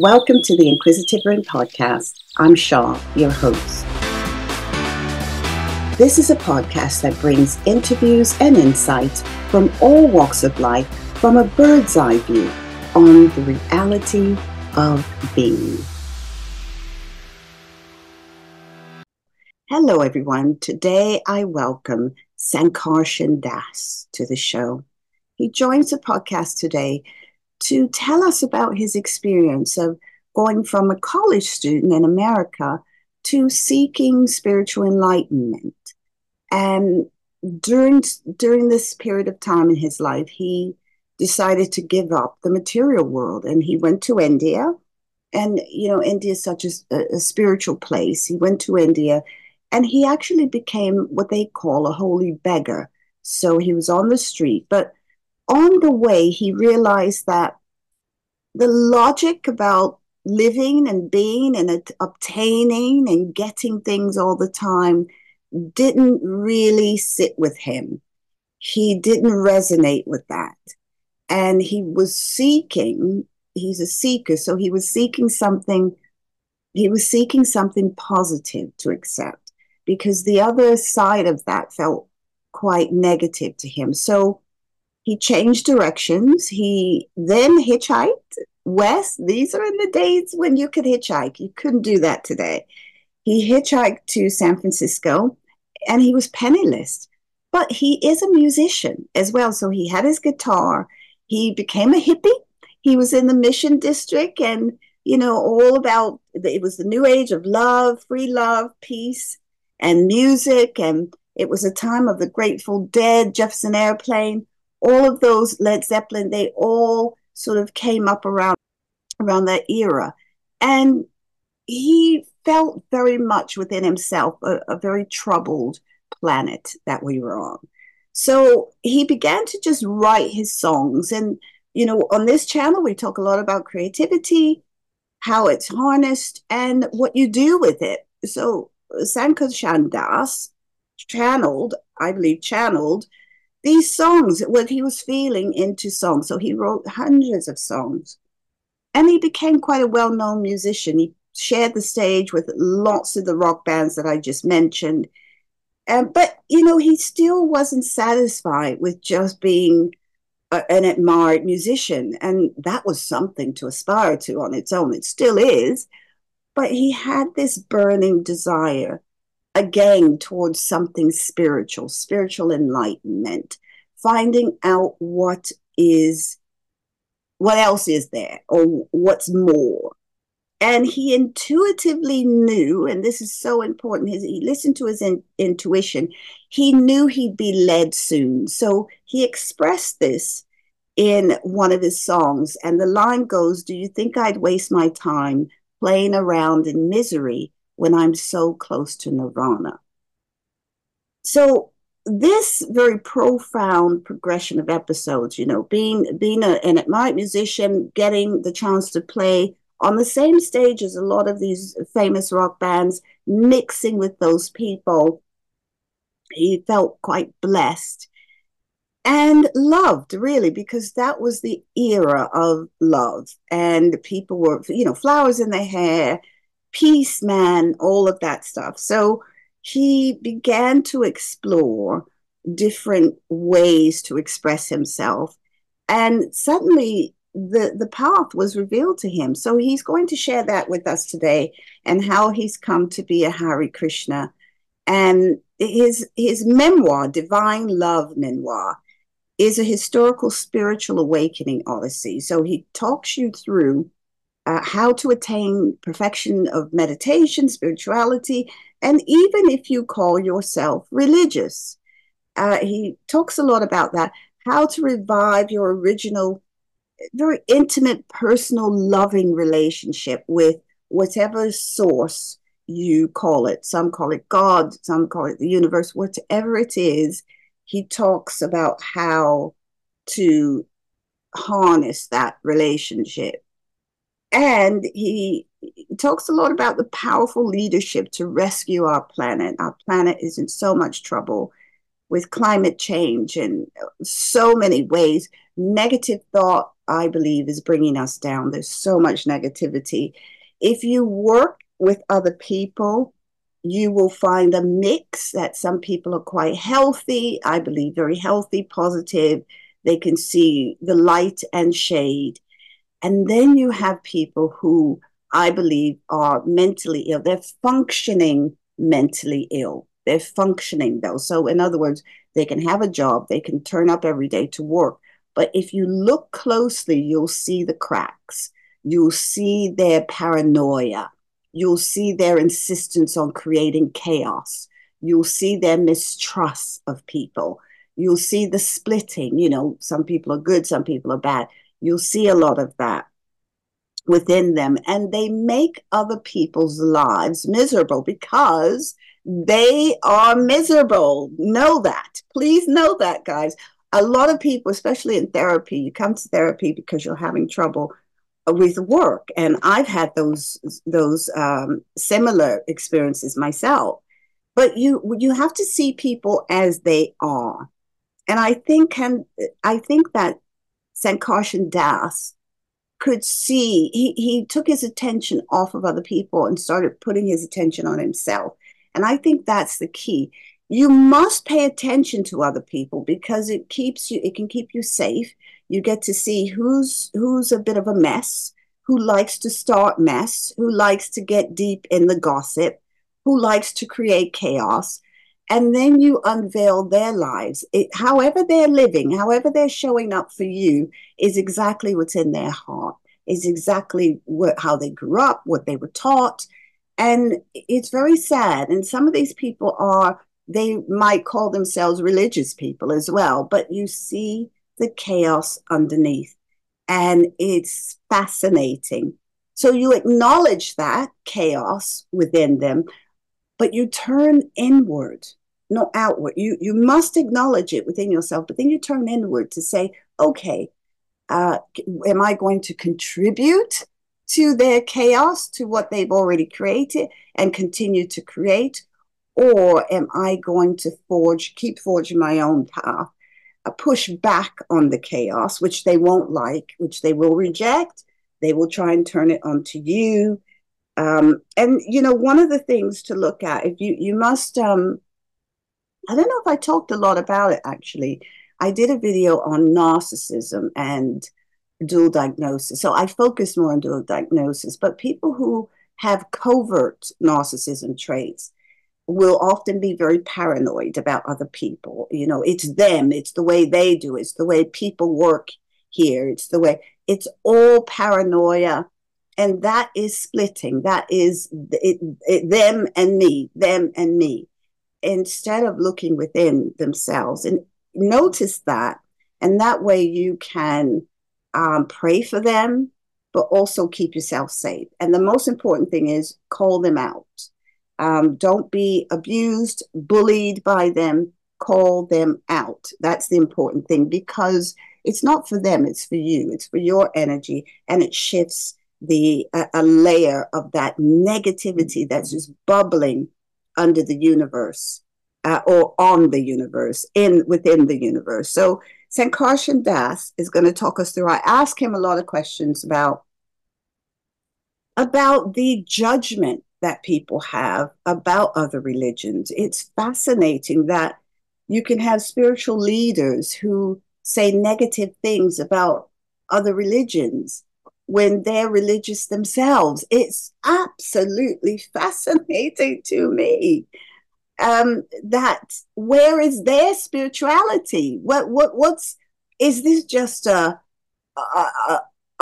Welcome to the Inquisitive Room Podcast. I'm Shaw, your host. This is a podcast that brings interviews and insights from all walks of life from a bird's eye view on the reality of being. Hello, everyone. Today, I welcome Sankarshan Das to the show. He joins the podcast today to tell us about his experience of going from a college student in America to seeking spiritual enlightenment. And during this period of time in his life, he decided to give up the material world. And he went to India. And, you know, India is such a spiritual place. He went to India and he actually became what they call a holy beggar. So he was on the street. But on the way, he realized that the logic about living and being and obtaining and getting things all the time didn't really sit with him. He didn't resonate with that. And he was seeking, he's a seeker, so he was seeking something positive to accept because the other side of that felt quite negative to him. So he changed directions. He then hitchhiked west. These are in the days when you could hitchhike. You couldn't do that today. He hitchhiked to San Francisco, and he was penniless. But he is a musician as well, so he had his guitar. He became a hippie. He was in the Mission District and, you know, all about, it was the new age of love, free love, peace, and music. And it was a time of the Grateful Dead, Jefferson Airplane. All of those, Led Zeppelin, they all sort of came up around that era. And he felt very much within himself a very troubled planet that we were on. So he began to just write his songs. And, you know, on this channel, we talk a lot about creativity, how it's harnessed, and what you do with it. So Sankarshan Das channeled these songs, what he was feeling into songs. So he wrote hundreds of songs. And he became quite a well-known musician. He shared the stage with lots of the rock bands that I just mentioned. But, you know, he still wasn't satisfied with just being an admired musician. And that was something to aspire to on its own. It still is. But he had this burning desire again towards something spiritual, spiritual enlightenment, finding out what else is there or what's more. And he intuitively knew, and this is so important, he listened to his intuition. He knew he'd be led soon. So he expressed this in one of his songs. And the line goes, "Do you think I'd waste my time playing around in misery when I'm so close to Nirvana?" So this very profound progression of episodes, you know, being an admired musician, getting the chance to play on the same stage as a lot of these famous rock bands, mixing with those people, he felt quite blessed and loved, really, because that was the era of love. And people were, you know, flowers in their hair, peace, man, all of that stuff. So he began to explore different ways to express himself. And suddenly the path was revealed to him. So he's going to share that with us today and how he's come to be a Hare Krishna. And his memoir, Divine Love Memoir, is a historical spiritual awakening odyssey. So he talks you through how to attain perfection of meditation, spirituality, and even if you call yourself religious. He talks a lot about that, how to revive your original, very intimate, personal, loving relationship with whatever source you call it. Some call it God, some call it the universe, whatever it is. He talks about how to harness that relationship. And he talks a lot about the powerful leadership to rescue our planet. Our planet is in so much trouble with climate change and so many ways. Negative thought I believe is bringing us down. There's so much negativity. If you work with other people, you will find a mix that some people are quite healthy, I believe very healthy, positive. They can see the light and shade. And then you have people who I believe are mentally ill. They're functioning mentally ill. They're functioning though. So in other words, they can have a job, they can turn up every day to work. But if you look closely, you'll see the cracks. You'll see their paranoia. You'll see their insistence on creating chaos. You'll see their mistrust of people. You'll see the splitting. You know, some people are good, some people are bad. You'll see a lot of that within them. And they make other people's lives miserable because they are miserable. Know that. Please know that, guys. A lot of people, especially in therapy, you come to therapy because you're having trouble with work. And I've had those similar experiences myself. But you have to see people as they are. And I think that Sankarshan Das could see, he took his attention off of other people and started putting his attention on himself. And I think that's the key. You must pay attention to other people because it can keep you safe. You get to see who's a bit of a mess, who likes to start mess, who likes to get deep in the gossip, who likes to create chaos. And then you unveil their lives. However they're living, however they're showing up for you is exactly what's in their heart, is exactly how they grew up, what they were taught. And it's very sad. And some of these people they might call themselves religious people as well, but you see the chaos underneath and it's fascinating. So you acknowledge that chaos within them, but you turn inward, not outward. You must acknowledge it within yourself, but then you turn inward to say, okay, am I going to contribute to their chaos, to what they've already created and continue to create? Or am I going to keep forging my own path, push back on the chaos, which they won't like, which they will reject. They will try and turn it onto you. And, you know, one of the things to look at, if you must, I don't know if I talked a lot about it, actually. I did a video on narcissism and dual diagnosis. So I focus more on dual diagnosis, but people who have covert narcissism traits will often be very paranoid about other people. You know, it's them, it's the way they do, it's the way people work here, it's all paranoia. And that is splitting. That is them and me, them and me, instead of looking within themselves. And notice that. And that way you can pray for them, but also keep yourself safe. And the most important thing is call them out. Don't be abused, bullied by them. Call them out. That's the important thing, because it's not for them, it's for you. It's for your energy, and it shifts a layer of that negativity that's just bubbling under the universe or on the universe, within the universe. So Sankarshan Das is going to talk us through. I ask him a lot of questions about the judgment that people have about other religions. It's fascinating that you can have spiritual leaders who say negative things about other religions when they're religious themselves. It's absolutely fascinating to me that where is their spirituality? Is this just a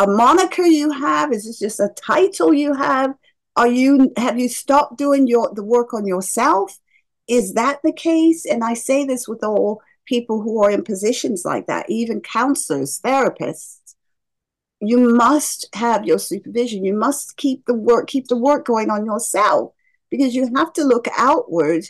moniker you have? Is this just a title you have? Have you stopped doing the work on yourself? Is that the case? And I say this with all people who are in positions like that, even counselors, therapists. You must have your supervision. You must keep the work going on yourself, because you have to look outward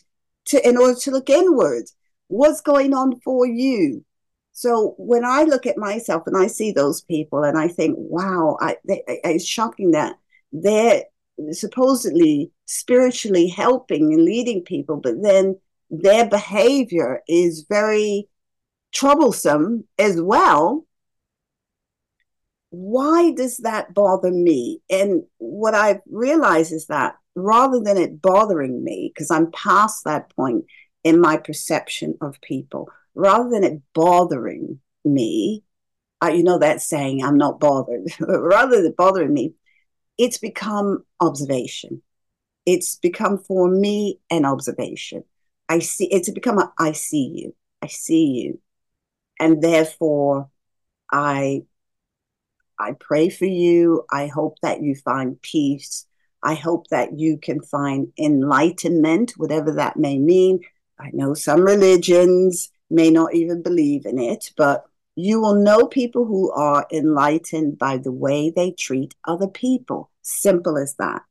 in order to look inward. What's going on for you? So when I look at myself and I see those people and I think, wow, it's shocking that they're supposedly spiritually helping and leading people, but then their behavior is very troublesome as well. why does that bother me? And what I've realized is that rather than it bothering me, because I'm past that point in my perception of people, rather than it bothering me, you know that saying, I'm not bothered. Rather than bothering me, it's become observation. It's become for me an observation. I see. It's become a, I see you. I see you. And therefore, I pray for you. I hope that you find peace. I hope that you can find enlightenment, whatever that may mean. I know some religions may not even believe in it, but you will know people who are enlightened by the way they treat other people. Simple as that.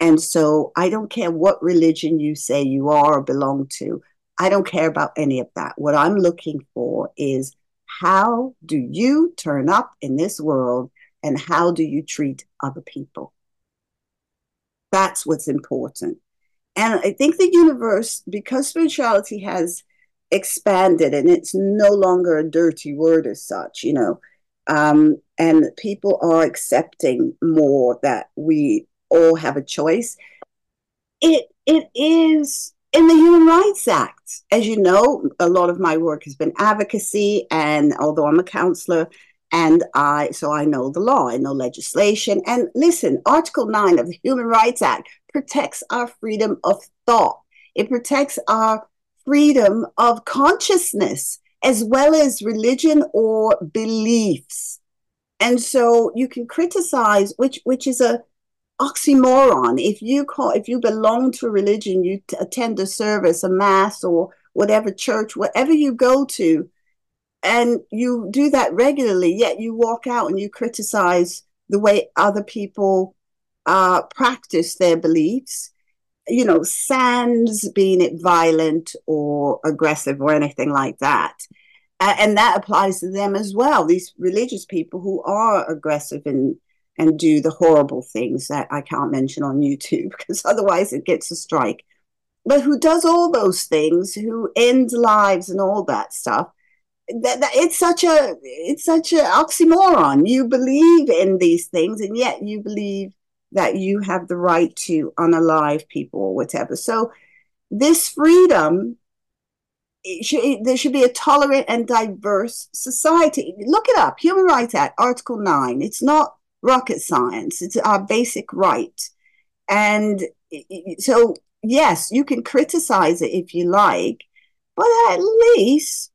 And so I don't care what religion you say you are or belong to. I don't care about any of that. What I'm looking for is, how do you turn up in this world and how do you treat other people? That's what's important. And I think the universe, because spirituality has expanded and it's no longer a dirty word as such, you know, and people are accepting more that we all have a choice. It is in the Human Rights Act. As you know, a lot of my work has been advocacy, and although I'm a counselor, and I know the law, I know legislation. And listen, Article 9 of the Human Rights Act protects our freedom of thought. It protects our freedom of consciousness, as well as religion or beliefs. And so you can criticize, which is a oxymoron. If you belong to a religion, you attend a service, a mass, or whatever church, whatever you go to, and you do that regularly, yet you walk out and you criticize the way other people practice their beliefs, you know, sans being it violent or aggressive or anything like that. And that applies to them as well, these religious people who are aggressive and do the horrible things that I can't mention on YouTube, because otherwise it gets a strike. But who does all those things, who ends lives and all that stuff, it's such a oxymoron. You believe in these things, and yet you believe that you have the right to unalive people or whatever. So this freedom, there should be a tolerant and diverse society. Look it up, Human Rights Act, Article 9. It's not rocket science. It's our basic right. And so, yes, you can criticize it if you like, but at least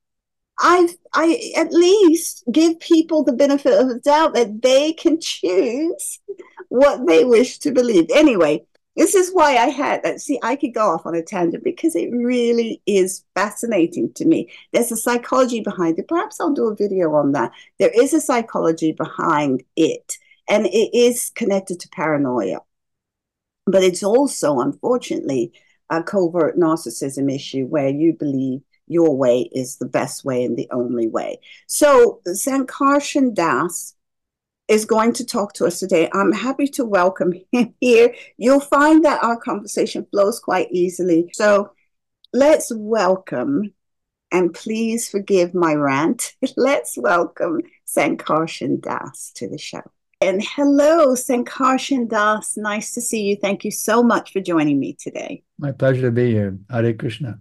I at least give people the benefit of the doubt that they can choose what they wish to believe. Anyway, this is why I had that. See, I could go off on a tangent because it really is fascinating to me. There's a psychology behind it. Perhaps I'll do a video on that. There is a psychology behind it, and it is connected to paranoia. But it's also, unfortunately, a covert narcissism issue where you believe your way is the best way and the only way. So Sankarshan Das is going to talk to us today. I'm happy to welcome him here. You'll find that our conversation flows quite easily. So let's welcome, and please forgive my rant, let's welcome Sankarshan Das to the show. And hello, Sankarshan Das. Nice to see you. Thank you so much for joining me today. My pleasure to be here. Hare Krishna.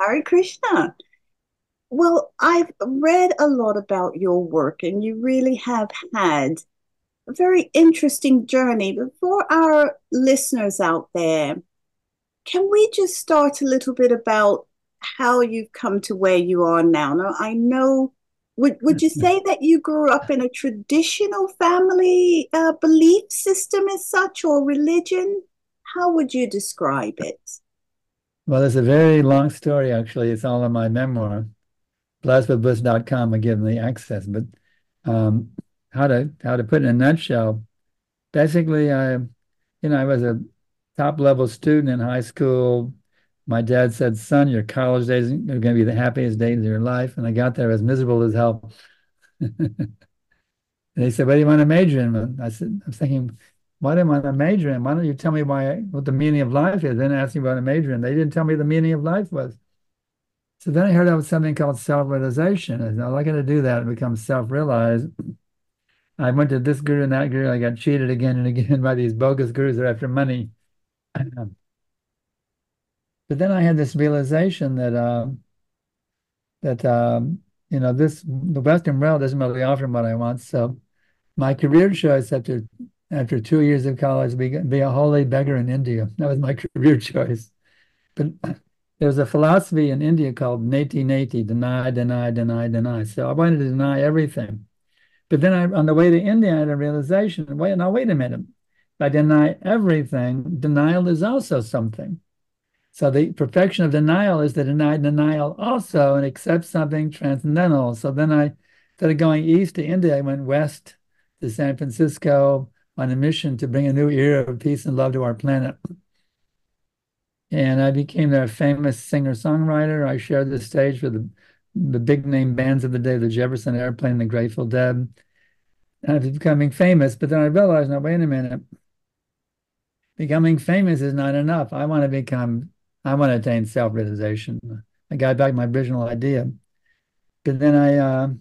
Hare Krishna. Well, I've read a lot about your work, and you really have had a very interesting journey. But for our listeners out there, can we just start a little bit about how you've come to where you are now? Now, I know, would you say that you grew up in a traditional family belief system as such, or religion? How would you describe it? Well, it's a very long story, actually. It's all in my memoir, blessedwithbliss.com. I give them the access. But how to put it in a nutshell, basically, I was a top-level student in high school. My dad said, "Son, your college days are going to be the happiest days of your life." And I got there as miserable as hell. And he said, "What do you want to major in?" And I said, "I'm thinking, why do I want to major in? Why don't you tell me what the meaning of life is?" Then asked me what a major in. They didn't tell me the meaning of life was. So then I heard of something called self-realization. I said, "I'm not going to do that and become self-realized." I went to this guru and that guru. I got cheated again and again by these bogus gurus that are after money. But then I had this realization that the Western world isn't really offering what I want. So my career choice after 2 years of college be a holy beggar in India. That was my career choice. But there's a philosophy in India called neti neti, deny, deny, deny, deny. So I wanted to deny everything. But then on the way to India, I had a realization, wait a minute. If I deny everything, denial is also something. So the perfection of denial is to deny denial also and accept something transcendental. So then I, instead of going east to India, I went west to San Francisco on a mission to bring a new era of peace and love to our planet. And I became their famous singer-songwriter. I shared the stage with the big-name bands of the day, the Jefferson Airplane, the Grateful Dead. And I was becoming famous, but then I realized, now, wait a minute. Becoming famous is not enough. I want to attain self-realization. I got back my original idea. But then I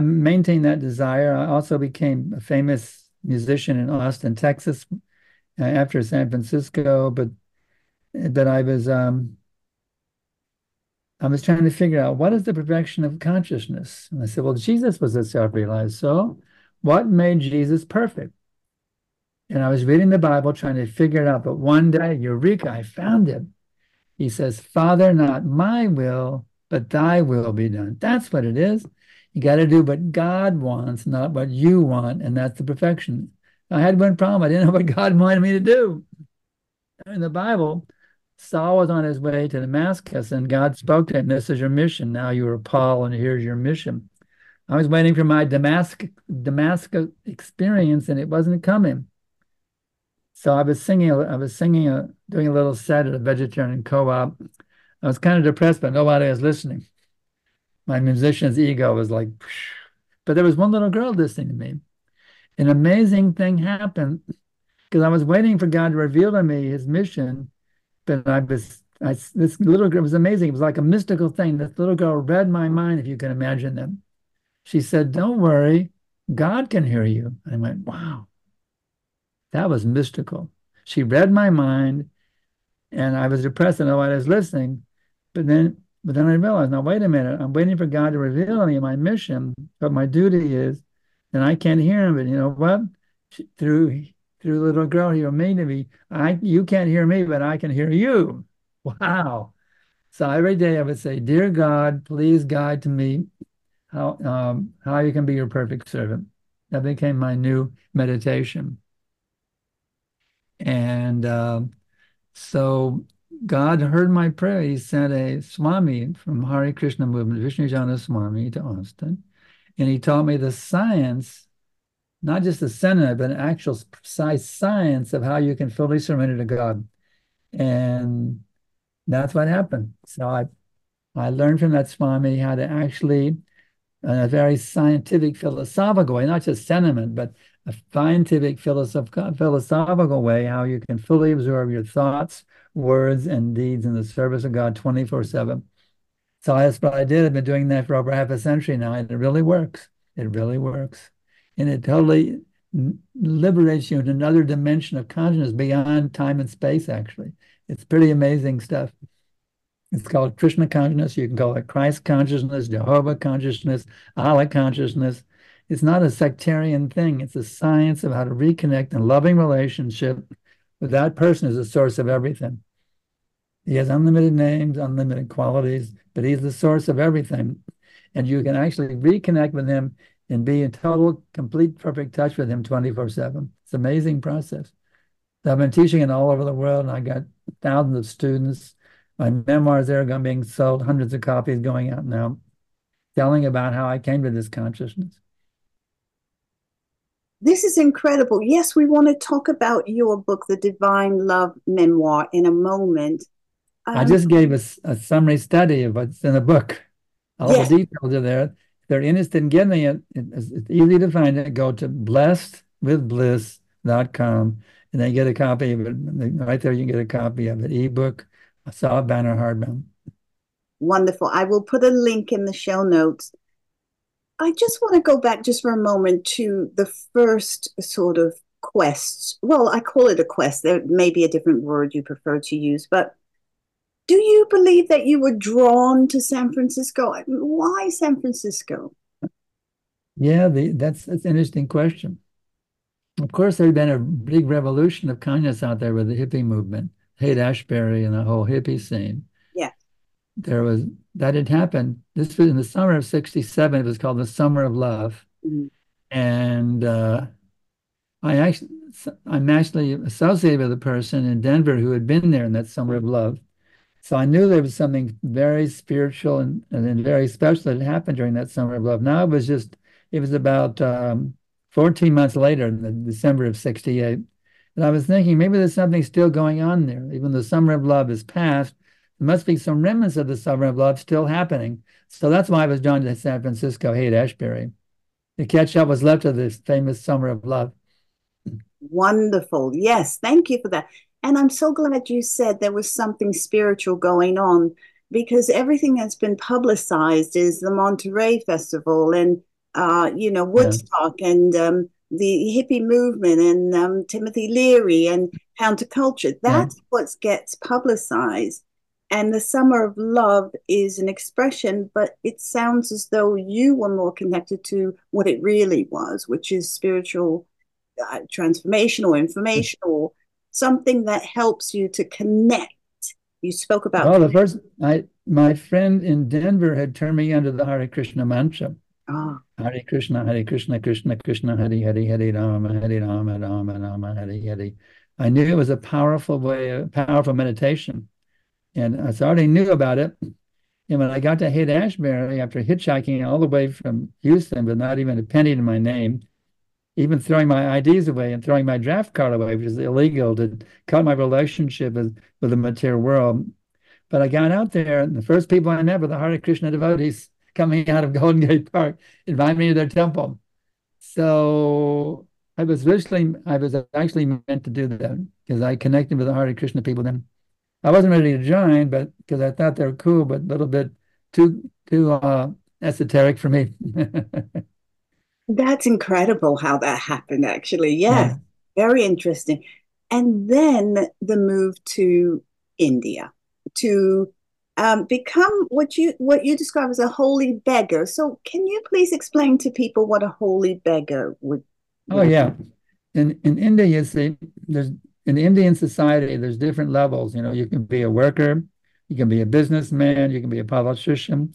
maintained that desire. I also became a famous musician in Austin, Texas, after San Francisco, but I was trying to figure out, what is the perfection of consciousness? And I said, well, Jesus was a self-realized soul. What made Jesus perfect? And I was reading the Bible, trying to figure it out. But one day, eureka, I found it. He says, Father, not my will, but thy will be done. That's what it is. You got to do what God wants, not what you want. And that's the perfection. I had one problem. I didn't know what God wanted me to do. In the Bible, Saul was on his way to Damascus, and God spoke to him, this is your mission. Now you are Paul, and here's your mission. I was waiting for my Damascus experience, and it wasn't coming. So doing a little set at a vegetarian co-op. I was kind of depressed, but nobody was listening. My musician's ego was like, phew. But there was one little girl listening to me. An amazing thing happened, because I was waiting for God to reveal to me his mission. But this little girl, it was amazing. It was like a mystical thing. This little girl read my mind, if you can imagine that. She said, don't worry, God can hear you. And I went, wow, that was mystical. She read my mind, and I was depressed and nobody was listening. But then I realized, now wait a minute, I'm waiting for God to reveal to me my mission, what my duty is, and I can't hear him. But you know what? Through the little girl, you were mean to me. You can't hear me, but I can hear you. Wow. So every day I would say, dear God, please guide to me how you can be your perfect servant. That became my new meditation. And so God heard my prayer. He sent a Swami from Hare Krishna movement, Vishnu Jana Swami, to Austin. And he taught me the science, not just a sentiment, but an actual precise science of how you can fully surrender to God. And that's what happened. So I learned from that Swami how to actually, in a very scientific, philosophical way, not just sentiment, but a scientific, philosophical way, how you can fully absorb your thoughts, words, and deeds in the service of God 24/7. So that's what I did. I've been doing that for over half a century now, and it really works. It really works. And it totally liberates you into another dimension of consciousness beyond time and space, actually. It's pretty amazing stuff. It's called Krishna consciousness. You can call it Christ consciousness, Jehovah consciousness, Allah consciousness. It's not a sectarian thing. It's a science of how to reconnect in loving relationship with that person as the source of everything. He has unlimited names, unlimited qualities, but he's the source of everything. And you can actually reconnect with him and be in total, complete, perfect touch with him 24/7. It's an amazing process. I've been teaching it all over the world, and I got thousands of students. My memoirs there are being sold, hundreds of copies going out now, telling about how I came to this consciousness. This is incredible. Yes, we want to talk about your book, The Divine Love Memoir, in a moment. I just gave a summary study of what's in the book. All the details are there. They're interested in getting it. It's easy to find it. Go to blessedwithbliss.com and they get a copy of it. Right there, you can get a copy of it. Ebook, softbound or hardbound. Wonderful. I will put a link in the show notes. I just want to go back just for a moment to the first sort of quest. Well, I call it a quest. There may be a different word you prefer to use, but do you believe that you were drawn to San Francisco? Why San Francisco? Yeah, that's an interesting question. Of course, there's been a big revolution of kindness out there with the hippie movement, Haight-Ashbury and the whole hippie scene. Yeah. That had happened. This was in the summer of 1967. It was called the Summer of Love. Mm-hmm. And I'm actually associated with a person in Denver who had been there in that Summer of Love. So I knew there was something very spiritual and very special that had happened during that Summer of Love. Now it was about 14 months later, in the December of 1968. And I was thinking, maybe there's something still going on there. Even the Summer of Love is past, there must be some remnants of the Summer of Love still happening. So that's why I was drawn to San Francisco, Haight-Ashbury, to catch up what's left of this famous Summer of Love. Wonderful. Yes, thank you for that. And I'm so glad you said there was something spiritual going on, because everything that's been publicized is the Monterey Festival and, Woodstock and the hippie movement and Timothy Leary and counterculture. That's what gets publicized. And the Summer of Love is an expression, but it sounds as though you were more connected to what it really was, which is spiritual, transformational, informational. Something that helps you to connect. You spoke about. Oh, my friend in Denver had turned me under the Hare Krishna mantra. Oh. Hare Krishna, Krishna Krishna, Hare Hare, Hare Rama, Rama Rama, Hare Hare. I knew it was a powerful way, a powerful meditation, and I already knew about it. And when I got to Haight-Ashbury after hitchhiking all the way from Houston with not even a penny to my name, even throwing my IDs away and throwing my draft card away, which is illegal, to cut my relationship with the material world. But I got out there, and the first people I met were the Hare Krishna devotees coming out of Golden Gate Park, invited me to their temple. So I was actually meant to do that, because I connected with the Hare Krishna people then. I wasn't ready to join, but because I thought they were cool, but a little bit too esoteric for me. That's incredible how that happened, actually. Yeah, very interesting. And then the move to India to become what you describe as a holy beggar. So can you please explain to people what a holy beggar would be? Oh, yeah. In India, you see, in Indian society, there's different levels. You know, you can be a worker, you can be a businessman, you can be a politician.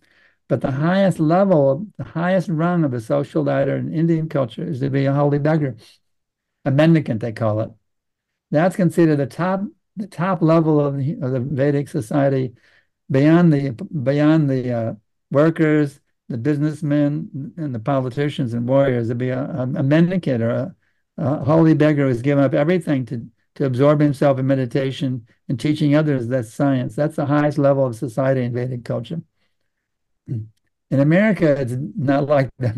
But the highest level, the highest rung of the social ladder in Indian culture is to be a holy beggar, a mendicant, they call it. That's considered the top level of the Vedic society, beyond the workers, the businessmen, and the politicians and warriors. To be a mendicant or a holy beggar who's given up everything to absorb himself in meditation and teaching others that science. That's the highest level of society in Vedic culture. In America, it's not like that.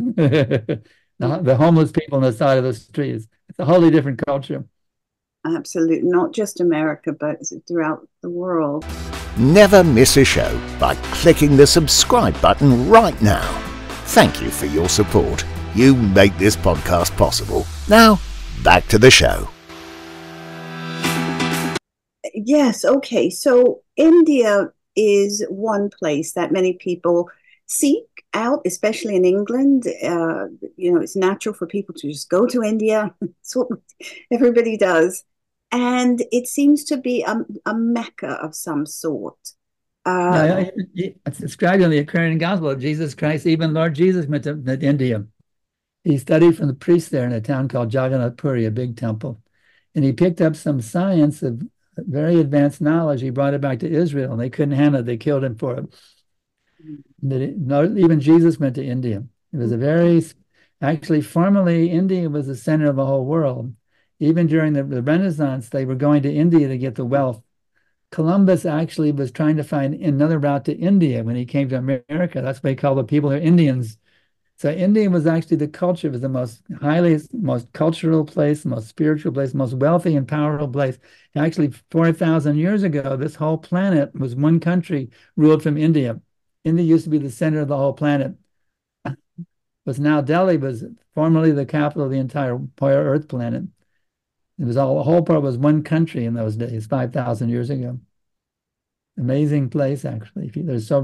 The homeless people on the side of the streets. It's a wholly different culture. Absolutely. Not just America, but throughout the world. Never miss a show by clicking the subscribe button right now. Thank you for your support. You make this podcast possible. Now, back to the show. Yes, okay. So India is one place that many people seek out, especially in England. It's natural for people to just go to India. It's what everybody does. And it seems to be a mecca of some sort. It's described in the Aquarian Gospel of Jesus Christ. Even Lord Jesus went to India. He studied from the priest there in a town called Jagannath Puri, a big temple. And he picked up some science of very advanced knowledge. He brought it back to Israel, and they couldn't handle it. They killed him for it. But even Jesus went to India. It was formerly India was the center of the whole world. Even during the Renaissance, they were going to India to get the wealth. Columbus actually was trying to find another route to India when he came to America. That's why he called the people here Indians. So India was actually the culture. It was the most cultural place, the most spiritual place, the most wealthy and powerful place. Actually, 4,000 years ago, this whole planet was one country ruled from India. India used to be the center of the whole planet. was now Delhi, was formerly the capital of the entire Earth planet. It was all, the whole part was one country in those days, 5,000 years ago. Amazing place, actually. There's still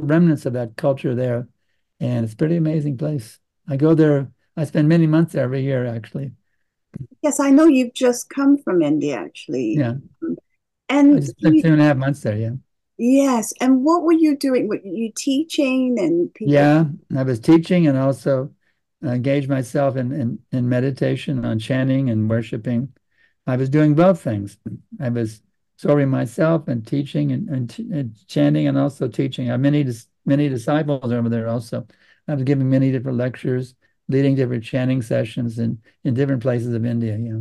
remnants of that culture there, and it's a pretty amazing place. I go there. I spend many months there every year, actually. Yes, I know you've just come from India, actually. Yeah. And I just spent 2.5 months there, yeah. Yes, and what were you doing? Were you teaching and people? Yeah, I was teaching and also engaged myself in meditation on chanting and worshiping. I was doing both things. I was serving myself and teaching and chanting and also teaching. I have many disciples over there also. I was giving many different lectures, leading different chanting sessions in different places of India. Yeah.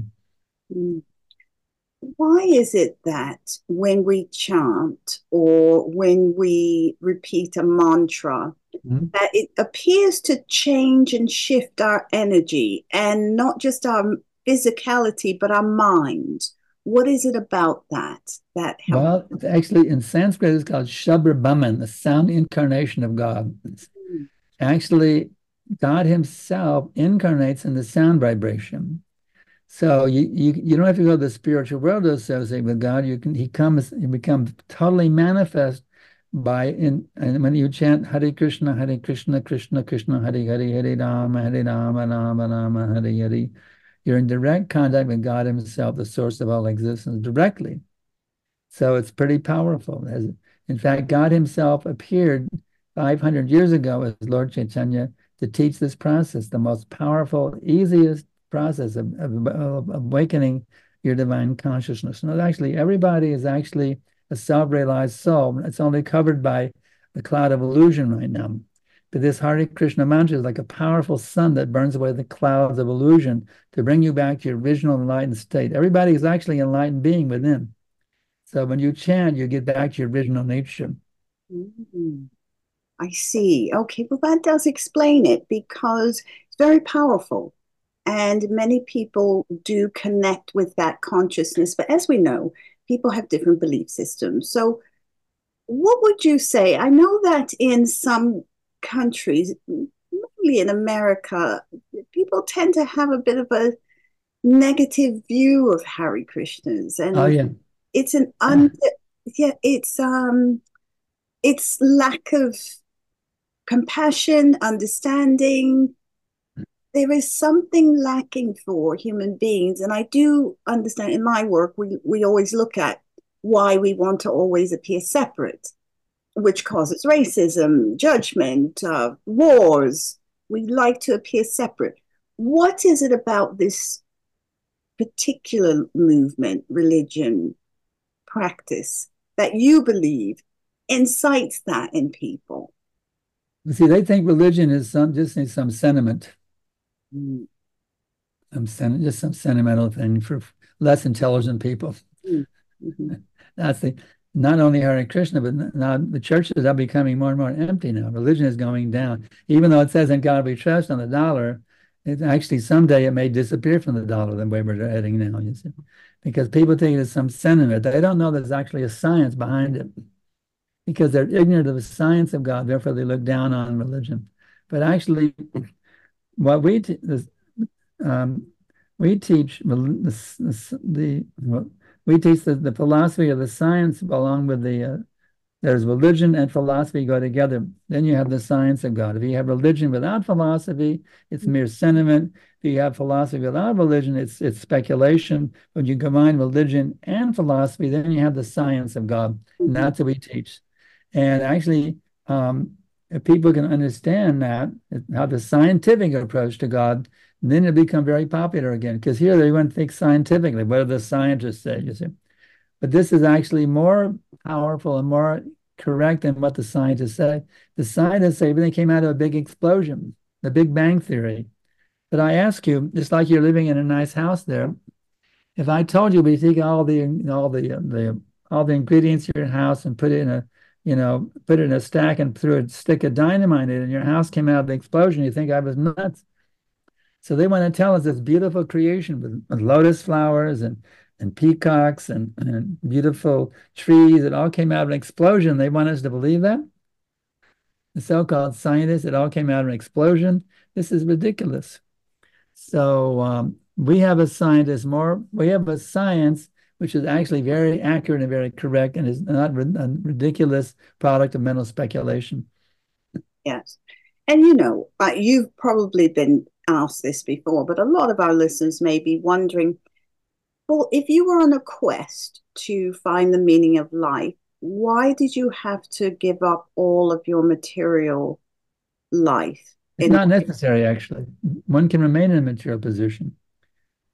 Why is it that when we chant or when we repeat a mantra, mm-hmm. that it appears to change and shift our energy, and not just our physicality, but our mind? What is it about that helps? Well, it's actually in Sanskrit, it's called Shabda Brahman, the sound incarnation of God. Mm-hmm. Actually, God himself incarnates in the sound vibration. So you don't have to go to the spiritual world to associate with God. He becomes totally manifest and when you chant Hare Krishna, Hare Krishna, Krishna Krishna, Hare Hare, Hare Rama, Rama Rama, Hare Hare. You're in direct contact with God himself, the source of all existence, directly. So it's pretty powerful. In fact, God himself appeared 500 years ago as Lord Chaitanya to teach this process, the most powerful, easiest process of awakening your divine consciousness. And actually, everybody is actually a self-realized soul. It's only covered by the cloud of illusion right now. But this Hare Krishna mantra is like a powerful sun that burns away the clouds of illusion to bring you back to your original enlightened state. Everybody is actually an enlightened being within. So when you chant, you get back to your original nature. Mm-hmm. I see. Okay, well, that does explain it, because it's very powerful. And many people do connect with that consciousness. But as we know, people have different belief systems. So what would you say? I know that in some countries, mainly in America, people tend to have a bit of a negative view of Hare Krishnas. And oh, yeah. It's an... It's lack of compassion, understanding. There is something lacking for human beings. And I do understand in my work, we always look at why we want to always appear separate, which causes racism, judgment, wars. We like to appear separate. What is it about this particular movement, religion, practice that you believe incites that in people? You see, they think religion is just some sentiment, just some sentimental thing for less intelligent people. Mm-hmm. That's not only Hare Krishna, but now the churches are becoming more and more empty now. Religion is going down, even though it says "In God We Trust" on the dollar. It actually someday it may disappear from the dollar the way we're heading now. You see, because people take it as some sentiment. They don't know there's actually a science behind it, because they're ignorant of the science of God, therefore they look down on religion. But actually, what we teach the philosophy of the science along with the, there's religion and philosophy go together. Then you have the science of God. If you have religion without philosophy, it's mere sentiment. If you have philosophy without religion, it's speculation. When you combine religion and philosophy, then you have the science of God. And that's what we teach. And actually, if people can understand that, how the scientific approach to God, then it'll become very popular again. Because here they want to think scientifically. What do the scientists say, you see? But this is actually more powerful and more correct than what the scientists say. The scientists say everything came out of a big explosion, the Big Bang Theory. But I ask you, just like you're living in a nice house there, if I told you we take all the ingredients of your house and put it in a stack and threw a stick of dynamite in it, and your house came out of the explosion, you think I was nuts. So they want to tell us this beautiful creation with lotus flowers and peacocks and beautiful trees. It all came out of an explosion. They want us to believe that? the so-called scientists, it all came out of an explosion. This is ridiculous. So we have a science which is actually very accurate and very correct and is not a ridiculous product of mental speculation. Yes. And, you know, you've probably been asked this before, but a lot of our listeners may be wondering, well, if you were on a quest to find the meaning of life, why did you have to give up all of your material life? It's not necessary, actually. One can remain in a material position.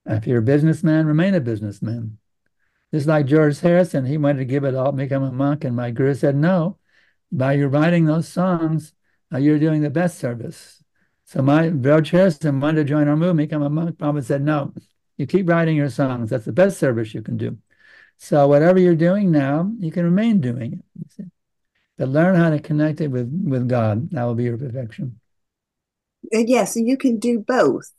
If you're a businessman, remain a businessman. Just like George Harrison, he wanted to give it all, become a monk, and my guru said, no, by you writing those songs, you're doing the best service. So George Harrison wanted to join our movement, become a monk. Prabhupada said, no, you keep writing your songs. That's the best service you can do. So whatever you're doing now, you can remain doing it. You see? But learn how to connect it with God. That will be your perfection. Yes, and you can do both.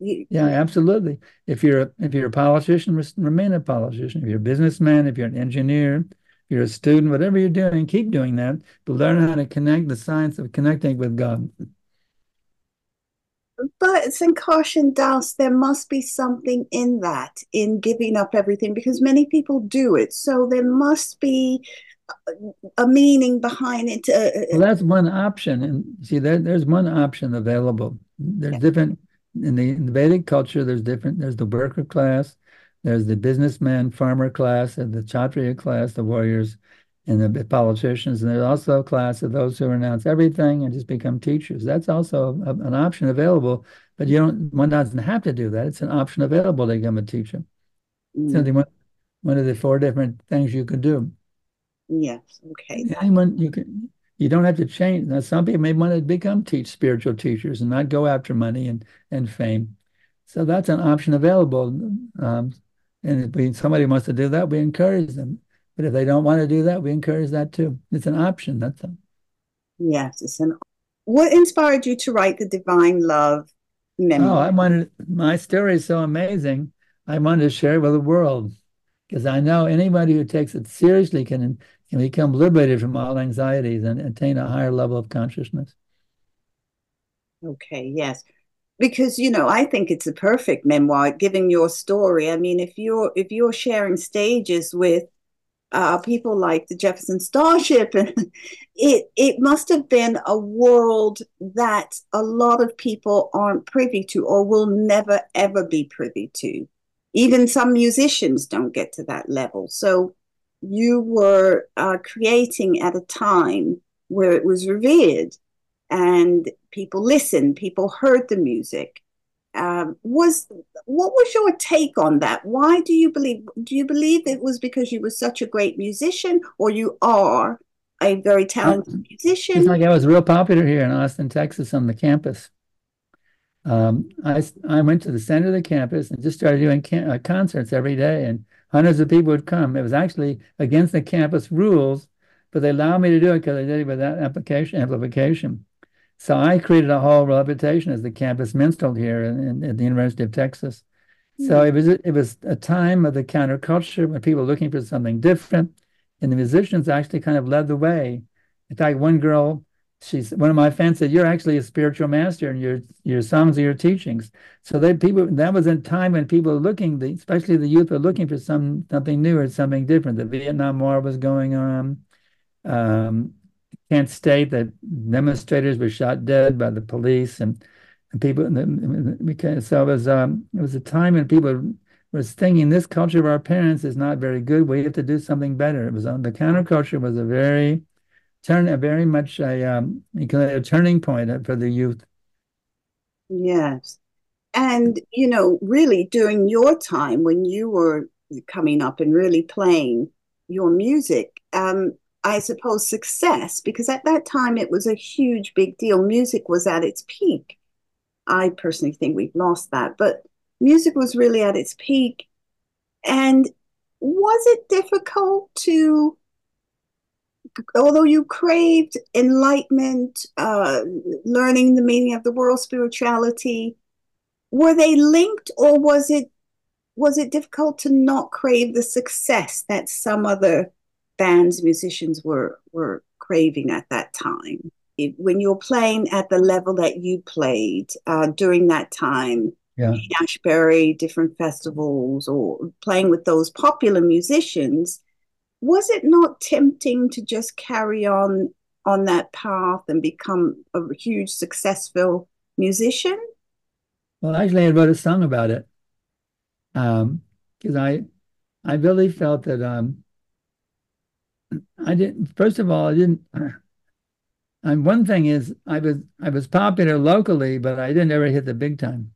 Yeah, absolutely. If you're a politician, remain a politician. If you're a businessman, if you're an engineer, if you're a student, whatever you're doing, keep doing that. But learn how to connect the science of connecting with God. But Sankarshan Das, there must be something in that, in giving up everything, because many people do it. So there must be a meaning behind it. Well, that's one option. And see, there's one option available. There's different... In the Vedic culture, there's the worker class, there's the businessman, farmer class, and the Kshatriya class, the warriors, and the politicians. And there's also a class of those who renounce everything and just become teachers. That's also an option available, but one doesn't have to do that. It's an option available to become a teacher. Mm. So one of the four different things you could do. Yes, okay. You don't have to change. Now, some people may want to become spiritual teachers and not go after money and fame. So that's an option available. And if somebody wants to do that, we encourage them. But if they don't want to do that, we encourage that too. It's an option. That's all. Yes, it's an. What inspired you to write the Divine Love memoir? Oh, my story is so amazing. I wanted to share it with the world because I know anybody who takes it seriously can become liberated from all anxieties and attain a higher level of consciousness. Okay, yes. Because, you know, I think it's a perfect memoir, giving your story. I mean, if you're sharing stages with people like the Jefferson Starship, and it must have been a world that a lot of people aren't privy to or will never, ever be privy to. Even some musicians don't get to that level. So you were creating at a time where it was revered and people listened, people heard the music. What was your take on that? Why do you believe it was because you were such a great musician, or you are a very talented musician? It's like I was real popular here in Austin, Texas on the campus. I went to the center of the campus and just started doing concerts every day, and hundreds of people would come. It was actually against the campus rules, but they allowed me to do it because I did it without amplification. So I created a whole reputation as the campus minstrel here at the University of Texas. Mm-hmm. So it was a time of the counterculture when people were looking for something different, and the musicians actually kind of led the way. In fact, one girl, one of my fans said, "You're actually a spiritual master, and your songs are your teachings." So that was a time when people were looking, especially the youth, were looking for something new or something different. The Vietnam War was going on. Kent State, that demonstrators were shot dead by the police, and people. So it was a time when people were thinking, "This culture of our parents is not very good. We have to do something better." It was on the counterculture was very much a turning point for the youth. Yes. And, you know, really during your time when you were coming up and really playing your music, I suppose success, because at that time it was a huge, big deal. Music was at its peak. I personally think we've lost that, but music was really at its peak. And was it difficult to... Although you craved enlightenment, learning the meaning of the world, spirituality, were they linked, or was it difficult to not crave the success that some other bands, musicians were craving at that time? when you're playing at the level that you played during that time, Haight-Ashbury, different festivals, or playing with those popular musicians, was it not tempting to just carry on that path and become a huge successful musician? Well, actually, I wrote a song about it because I really felt that I didn't. First of all, I didn't. And one thing is, I was popular locally, but I didn't ever hit the big time.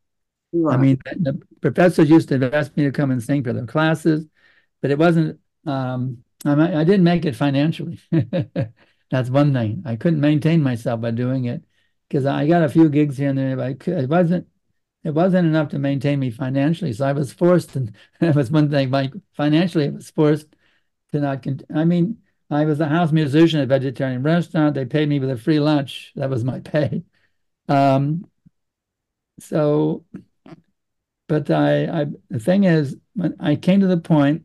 Right. I mean, the professors used to ask me to come and sing for their classes, but it wasn't. I didn't make it financially. That's one thing. I couldn't maintain myself by doing it because I got a few gigs here and there. But I could, it wasn't enough to maintain me financially. So I was forced, and that was one thing. Like financially, I was forced to not. I mean, I was a house musician at a vegetarian restaurant. They paid me with a free lunch. That was my pay. But the thing is, when I came to the point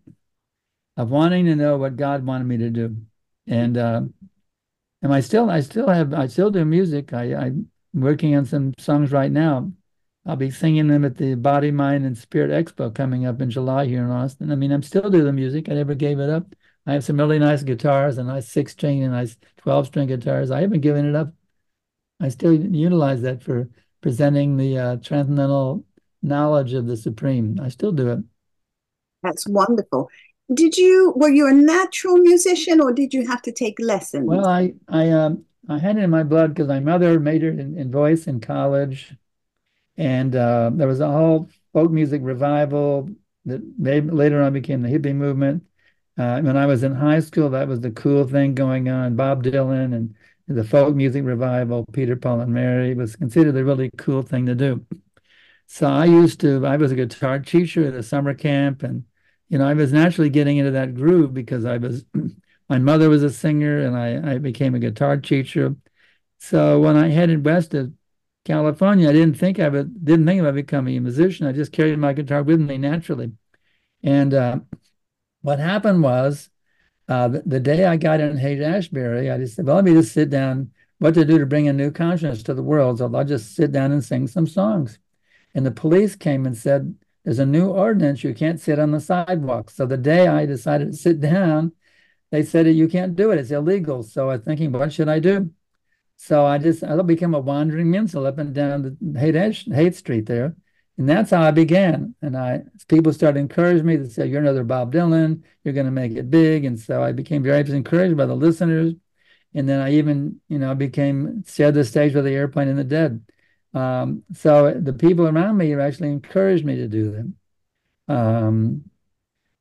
of wanting to know what God wanted me to do, and I still do music. I'm working on some songs right now. I'll be singing them at the Body, Mind, and Spirit Expo coming up in July here in Austin. I mean, I'm still doing the music. I never gave it up. I have some really nice guitars, a nice 6-string and nice 12-string guitars. I haven't given it up. I still utilize that for presenting the transcendental knowledge of the Supreme. I still do it. That's wonderful. Were you a natural musician, or did you have to take lessons? Well, I had it in my blood because my mother majored in voice in college, and there was a whole folk music revival that later on became the hippie movement. When I was in high school, that was the cool thing going on. Bob Dylan and the folk music revival, Peter, Paul, and Mary, was considered a really cool thing to do. So I was a guitar teacher at a summer camp, and I was naturally getting into that groove because my mother was a singer, and I became a guitar teacher. So when I headed west to California, I didn't think about becoming a musician. I just carried my guitar with me naturally. And what happened was, the day I got in Haight-Ashbury, I just said, well, let me just sit down, what to do to bring a new consciousness to the world. So I'll just sit down and sing some songs. And the police came and said, there's a new ordinance, you can't sit on the sidewalk. So the day I decided to sit down, they said, you can't do it, it's illegal. So I was thinking, what should I do? So I became a wandering minstrel up and down the Haight Street there. And that's how I began. And people started encouraging me to say, you're another Bob Dylan, you're going to make it big. And so I became very encouraged by the listeners. And then I even, shared the stage with the airplane and the dead. So the people around me actually encouraged me to do them.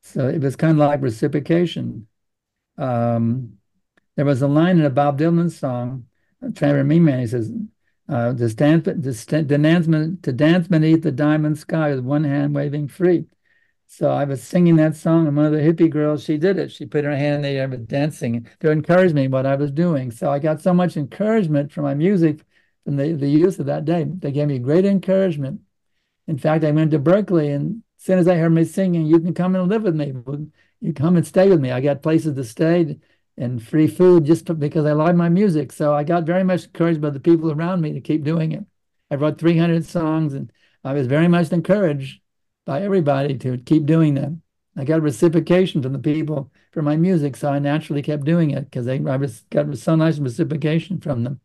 So it was kind of like reciprocation. There was a line in a Bob Dylan song, I'm trying to remember, and he says, to dance beneath the diamond sky with one hand waving free. So I was singing that song, and one of the hippie girls, she did it. She put her hand in the air with dancing to encourage me what I was doing. So I got so much encouragement from my music. And the youth of that day, they gave me great encouragement. In fact, I went to Berkeley, and as soon as they heard me singing, you can come and live with me. You come and stay with me. I got places to stay and free food just because I liked my music. So I got very much encouraged by the people around me to keep doing it. I wrote 300 songs, and I was very much encouraged by everybody to keep doing that. I got reciprocation from the people for my music, so I naturally kept doing it because I got so nice reciprocation from them.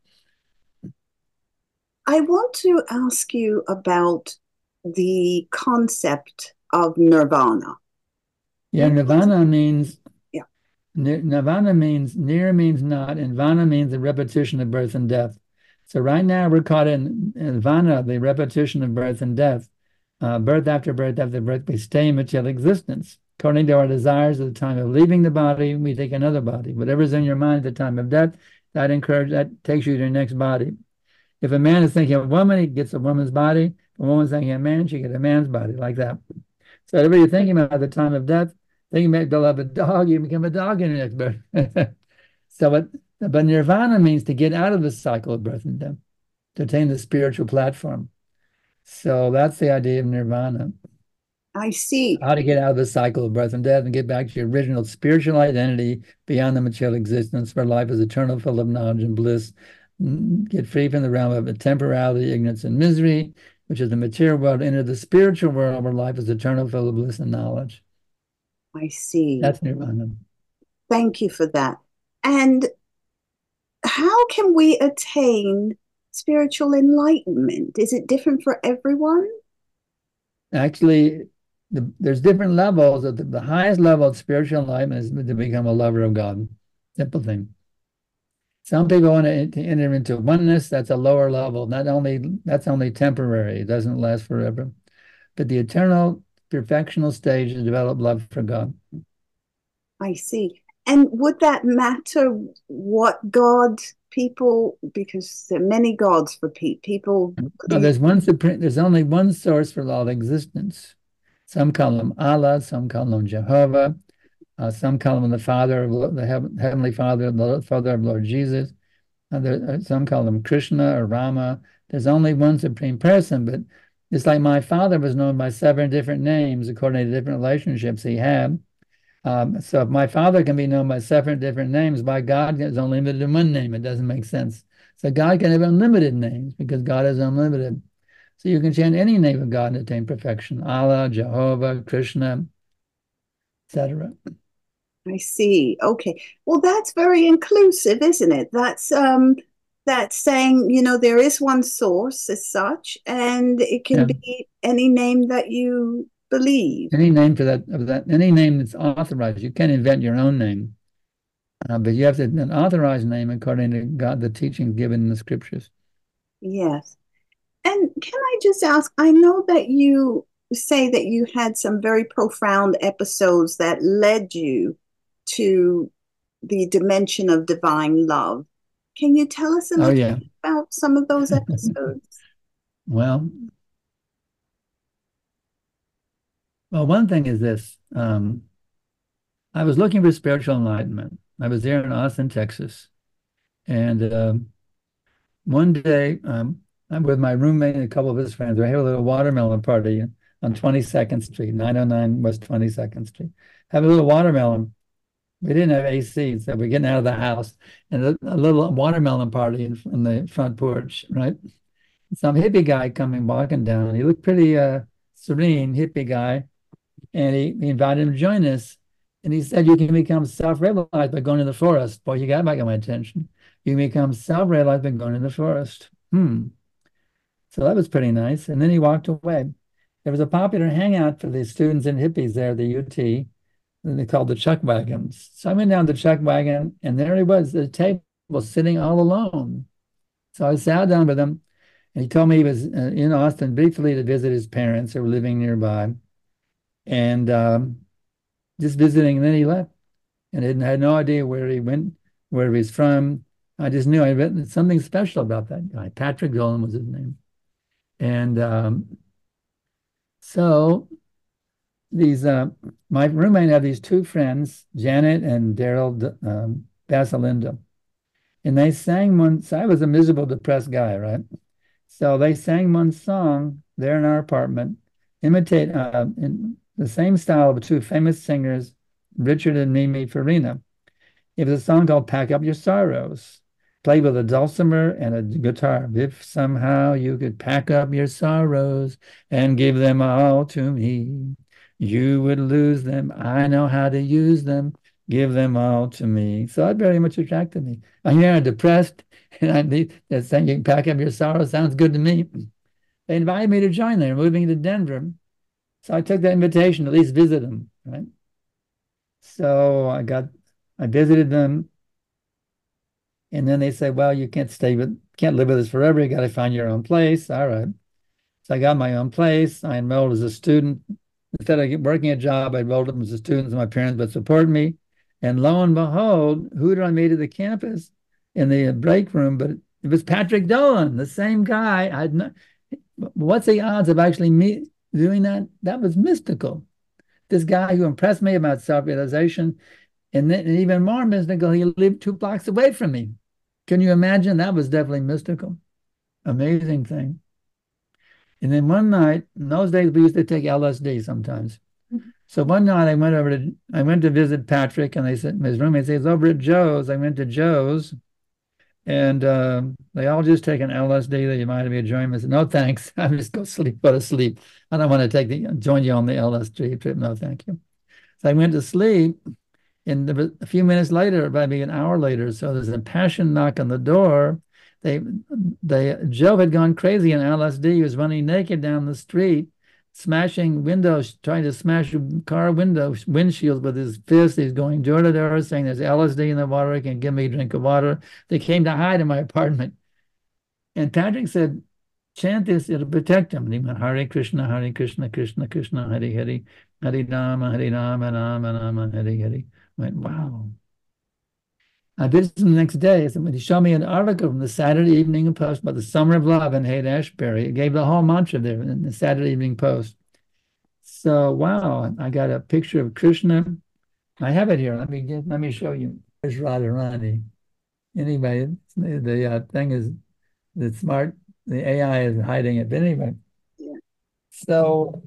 I want to ask you about the concept of Nirvana. Yeah, Nirvana means Nirvana means near means not, and Vana means the repetition of birth and death. So right now we're caught in Vana, the repetition of birth and death. Birth after birth after birth, we stay in material existence. According to our desires at the time of leaving the body, we take another body. Whatever's in your mind at the time of death, that takes you to your next body. If a man is thinking of a woman, he gets a woman's body. If a woman's thinking of a man, she gets a man's body, like that. So whatever you're thinking about at the time of death, thinking about you'll have a dog, you become a dog in your next birth. But Nirvana means to get out of the cycle of birth and death, to attain the spiritual platform. So that's the idea of Nirvana. I see. How to get out of the cycle of birth and death and get back to your original spiritual identity beyond the material existence, where life is eternal, full of knowledge and bliss. get free from the realm of temporality, ignorance, and misery, which is the material world, into the spiritual world where life is eternal, full of bliss and knowledge. I see. That's Nirvana. Thank you for that. And how can we attain spiritual enlightenment? Is it different for everyone? Actually, there's different levels. The highest level of spiritual enlightenment is to become a lover of God. Simple thing. Some people want to enter into oneness. That's a lower level. That's only temporary. It doesn't last forever. But the eternal perfectional stage is to develop love for God. I see. And would that matter what God people, because there are many gods for people? No, there's only one source for all existence. Some call him Allah, some call him Jehovah, some call him the Father, Heavenly Father, the Father of Lord Jesus. Some call him Krishna or Rama. There's only one supreme person, but it's like my father was known by 7 different names according to different relationships he had. So if my father can be known by 7 different names, by God is only limited in one name. It doesn't make sense. So God can have unlimited names because God is unlimited. So you can chant any name of God and attain perfection. Allah, Jehovah, Krishna, etc. I see. Okay. Well, that's very inclusive, isn't it? That's saying, you know, there is one source as such, and it can be any name that you believe. Any name for that, any name that's authorized. You can't invent your own name, but you have to an authorized name according to God, the teachings given in the scriptures. Yes. And can I just ask, I know that you say that you had some very profound episodes that led you to the dimension of divine love. Can you tell us a little bit about some of those episodes? well, one thing is this. I was looking for spiritual enlightenment. I was there in Austin, Texas. And one day, I'm with my roommate and a couple of his friends. We had a little watermelon party on 22nd Street, 909 West 22nd Street. Have a little watermelon. We didn't have AC, so we're getting out of the house. And a little watermelon party in the front porch, right? Some hippie guy walking down. He looked pretty serene, hippie guy. And he invited him to join us. And he said, you can become self-realized by going to the forest. Boy, you got back on my attention. You can become self-realized by going to the forest. So that was pretty nice. And then he walked away. There was a popular hangout for the students and hippies there at the UT. And they called the Chuck Wagons. So I went down to the Chuck Wagon, and there he was at a table sitting all alone. So I sat down with him, and he told me he was in Austin briefly to visit his parents who were living nearby, and just visiting, and then he left. And I had no idea where he went, where he's from. I just knew I read something special about that guy. Patrick Dolan was his name. And so my roommate had these 2 friends, Janet and Daryl Basilinda, and they sang one. So I was a miserable, depressed guy, right? So they sang one song there in our apartment, in the same style of 2 famous singers, Richard and Mimi Farina. It was a song called "Pack Up Your Sorrows," played with a dulcimer and a guitar. If somehow you could pack up your sorrows and give them all to me. You would lose them. I know how to use them. Give them all to me. So that very much attracted me. I'm here depressed, and they're saying you can pack up your sorrow. Sounds good to me. They invited me to join them, moving to Denver. So I took that invitation, at least visit them, right? So I visited them, and then they said, well, you can't live with us forever. You got to find your own place. All right. So I got my own place. I enrolled as a student. Instead of working a job, I enrolled them as a student, and my parents would support me. And lo and behold, who did I meet at the campus in the break room? But it was Patrick Dolan, the same guy. What's the odds of actually me doing that? That was mystical. This guy who impressed me about self-realization, and then and even more mystical, he lived 2 blocks away from me. Can you imagine? That was definitely mystical. Amazing thing. And then one night, in those days, we used to take LSD sometimes. So one night I went to visit Patrick, and his roommate says, over at Joe's. I went to Joe's, And they all just take an LSD that you might have been enjoying. I said, no, thanks. I'm just going to sleep, go to sleep. I don't want to join you on the LSD trip. No, thank you. So I went to sleep. And a few minutes later, maybe an hour later, so there's an impassioned knock on the door. Joe had gone crazy in LSD. He was running naked down the street, smashing windows, trying to smash car windows, windshields with his fist. He's going door to door saying, there's LSD in the water. Can give me a drink of water. They came to hide in my apartment. And Patrick said, chant this, it'll protect him. And he went, Hare Krishna, Hare Krishna, Krishna Krishna, Hare Hare, Hare Rama, Rama Rama, Hare Hare. I went, wow. I visited him the next day. So he showed me an article from the Saturday Evening Post about the Summer of Love in Haight-Ashbury. It gave the whole mantra there in the Saturday Evening Post. So, wow, I got a picture of Krishna. I have it here. Let me show you. There's Radharani. Anyway, the AI is hiding it. But anyway, yeah. So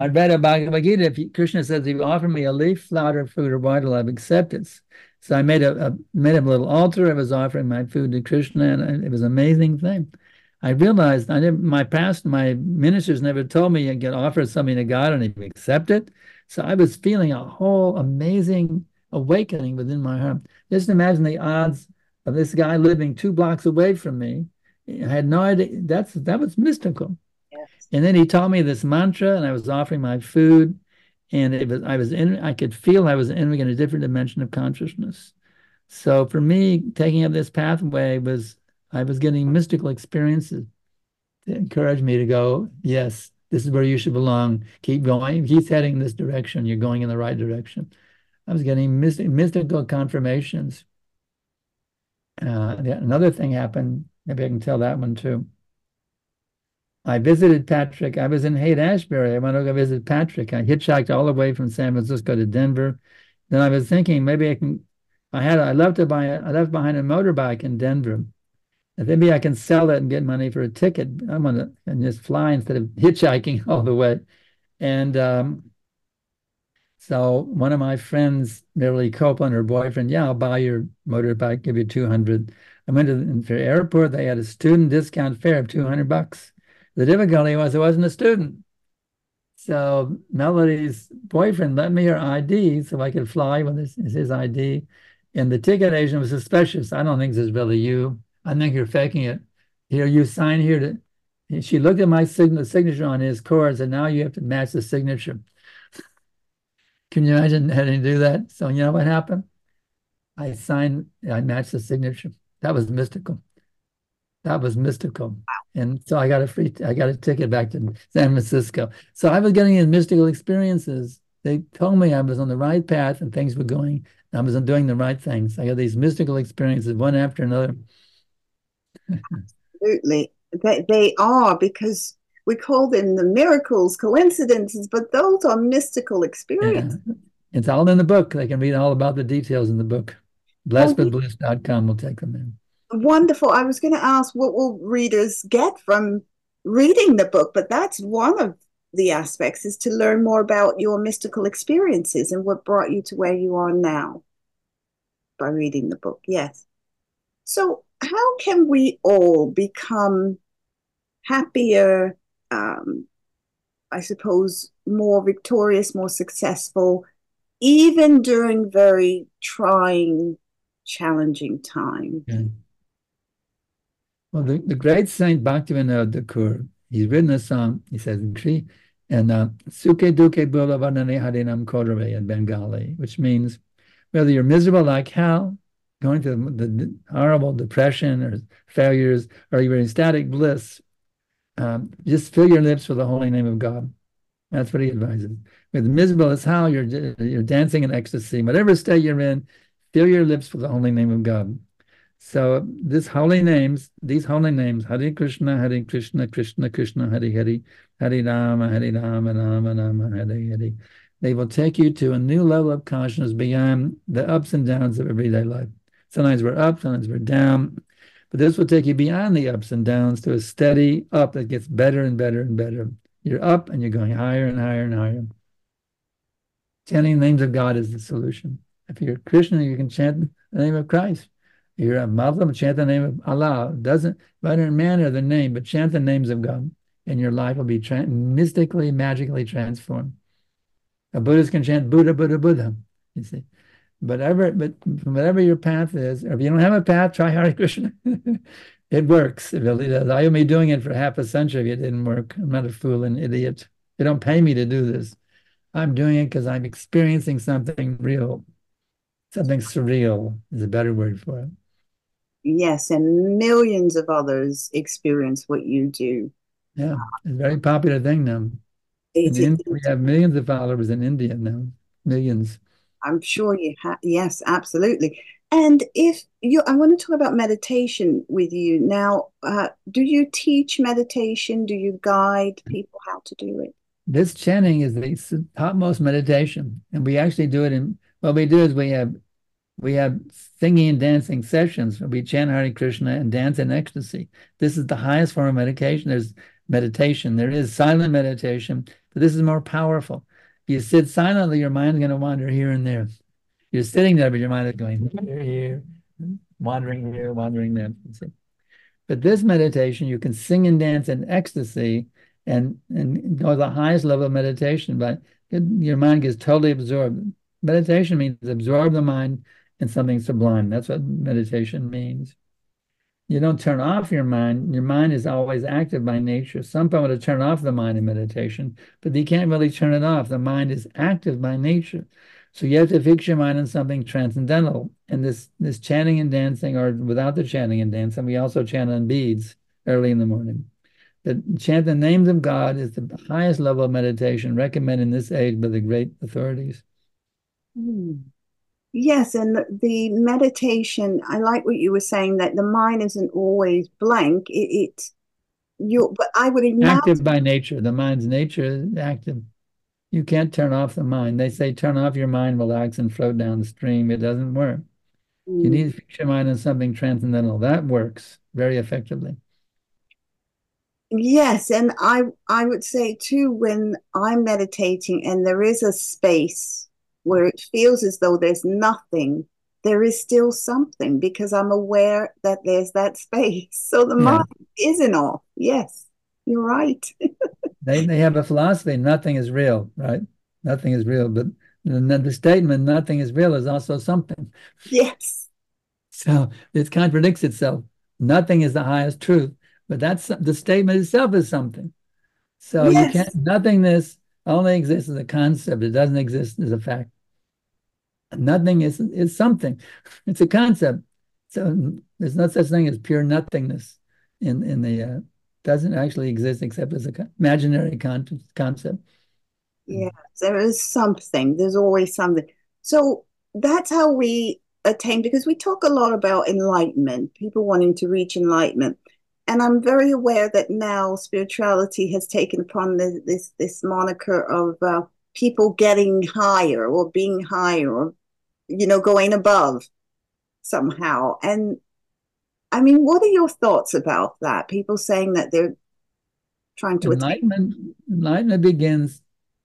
I read a Bhagavad Gita. Krishna says, if you offer me a leaf, flower, fruit, or water, I'll accept it. So I made a little altar. I was offering my food to Krishna, and it was an amazing thing. I realized my ministers never told me you get offered something to God and He would accept it. So I was feeling a whole amazing awakening within my heart. Just imagine the odds of this guy living 2 blocks away from me. I had no idea. That was mystical. And then he taught me this mantra, and I was offering my food, and I could feel I was entering in a different dimension of consciousness. So for me, taking up this pathway I was getting mystical experiences that encouraged me to go, yes, this is where you should belong. Keep going. Keep heading in this direction. You're going in the right direction. I was getting mystical confirmations. Another thing happened. Maybe I can tell that one too. I visited Patrick. I was in Haight-Ashbury. I went to go visit Patrick. I hitchhiked all the way from San Francisco to Denver. Then I was thinking maybe I left behind a motorbike in Denver. And maybe I can sell it and get money for a ticket. I'm gonna and just fly instead of hitchhiking all the way. And so one of my friends, Mary Lee Copeland, her boyfriend, yeah, I'll buy your motorbike, give you $200. I went to the airport. They had a student discount fare of $200. The difficulty was I wasn't a student. So Melody's boyfriend lent me her ID so I could fly with his ID. And the ticket agent was suspicious. I don't think this is really you. I think you're faking it. Here, you sign here. She looked at my signature on his cards, and now you have to match the signature. Can you imagine having to do that? So you know what happened? I matched the signature. That was mystical. That was mystical. And so I got a ticket back to San Francisco. So I was getting in mystical experiences. They told me I was on the right path and things were going, I was doing the right things. I got these mystical experiences one after another. Absolutely. They are, because we call them the miracles, coincidences, but those are mystical experiences. Yeah. It's all in the book. They can read all about the details in the book. blessedwithbliss.com will take them in. Wonderful. I was going to ask, what will readers get from reading the book? But that's one of the aspects, is to learn more about your mystical experiences and what brought you to where you are now by reading the book. Yes. So how can we all become happier, I suppose, more victorious, more successful, even during very trying, challenging time? Yeah. Well, the great saint Bhaktivinoda Dukur, he's written a song. He says, and Suke Duke Bulavanane Harinam Kodare in Bengali, which means whether you're miserable like hell, going through the horrible depression or failures, or you're in ecstatic bliss, just fill your lips with the holy name of God. That's what he advises. With miserable as hell, you're dancing in ecstasy. Whatever state you're in, fill your lips with the holy name of God. So these holy names, Hare Krishna, Hare Krishna, Krishna Krishna, Hare Hare, Hare Rama, Hare Rama, Rama Rama, Hare Hare, they will take you to a new level of consciousness beyond the ups and downs of everyday life. Sometimes we're up, sometimes we're down, but this will take you beyond the ups and downs to a steady up that gets better and better and better. You're up and you're going higher and higher and higher. Chanting the names of God is the solution. If you're a Krishna, you can chant the name of Christ. You're a Muslim, chant the name of Allah. Doesn't matter the name, but chant the names of God, and your life will be mystically, magically transformed. A Buddhist can chant Buddha, Buddha, Buddha. You see, but whatever your path is, or if you don't have a path, try Hare Krishna. It works. It really does. I am doing it for half a century. It didn't work. I'm not a fool and idiot. They don't pay me to do this. I'm doing it because I'm experiencing something real. Something surreal is a better word for it. Yes, and millions of others experience what you do. Yeah, it's a very popular thing now. We have millions of followers in India now. Millions. I'm sure you have. Yes, absolutely. And I want to talk about meditation with you now. Do you teach meditation? Do you guide people how to do it? This chanting is the topmost meditation, and we actually do it in. What we do is we have singing and dancing sessions. We chant Hare Krishna and dance in ecstasy. This is the highest form of meditation. There's meditation. There is silent meditation, but this is more powerful. If you sit silently, your mind's going to wander here and there. You're sitting there, but your mind is going here, wandering there. But this meditation, you can sing and dance in ecstasy and go to the highest level of meditation, but your mind gets totally absorbed. Meditation means absorb the mind in something sublime. That's what meditation means. You don't turn off your mind. Your mind is always active by nature. Some people want to turn off the mind in meditation, but they can't really turn it off. The mind is active by nature. So you have to fix your mind on something transcendental. And this chanting and dancing, or without the chanting and dancing, we also chant on beads early in the morning. But chant the names of God is the highest level of meditation recommended in this age by the great authorities. Mm. Yes, and the meditation, I like what you were saying, that the mind isn't always blank. But I would imagine active by nature. The mind's nature is active. You can't turn off the mind. They say turn off your mind, relax, and float down the stream. It doesn't work. Mm. You need to fix your mind on something transcendental. That works very effectively. Yes, and I would say too, when I'm meditating and there is a space where it feels as though there's nothing, there is still something, because I'm aware that there's that space. So the mind isn't off. Yes, you're right. They have a philosophy, nothing is real, right? Nothing is real. But the statement, nothing is real, is also something. Yes. So it contradicts itself. Nothing is the highest truth, but that's the statement itself is something. So yes. You can't, nothingness only exists as a concept. It doesn't exist as a fact. Nothing is something. It's a concept. So there's no such thing as pure nothingness in the... doesn't actually exist except as an imaginary concept. Yes, there is something. There's always something. So that's how we attain, because we talk a lot about enlightenment, people wanting to reach enlightenment. And I'm very aware that now spirituality has taken upon this moniker of people getting higher or being higher or, going above somehow. And I mean, what are your thoughts about that? People saying that they're trying to Enlightenment begins,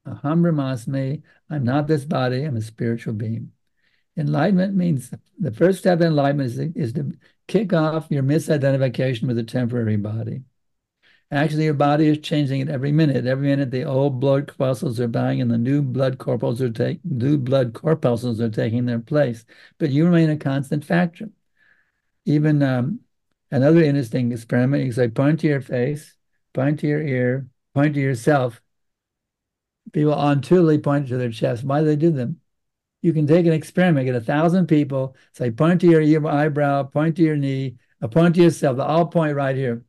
Aham Brahmasmi, I'm not this body, I'm a spiritual being. Enlightenment means, the first step in enlightenment is to kick off your misidentification with a temporary body. Actually, your body is changing it every minute. Every minute, the old blood corpuscles are dying and the new blood corpuscles are taking their place. But you remain a constant factor. Even another interesting experiment, you say, point to your face, point to your ear, point to yourself. People unduly point to their chest. Why do they do them? You can take an experiment, get 1,000 people, say, point to your eyebrow, point to your knee, point to yourself. They all point right here.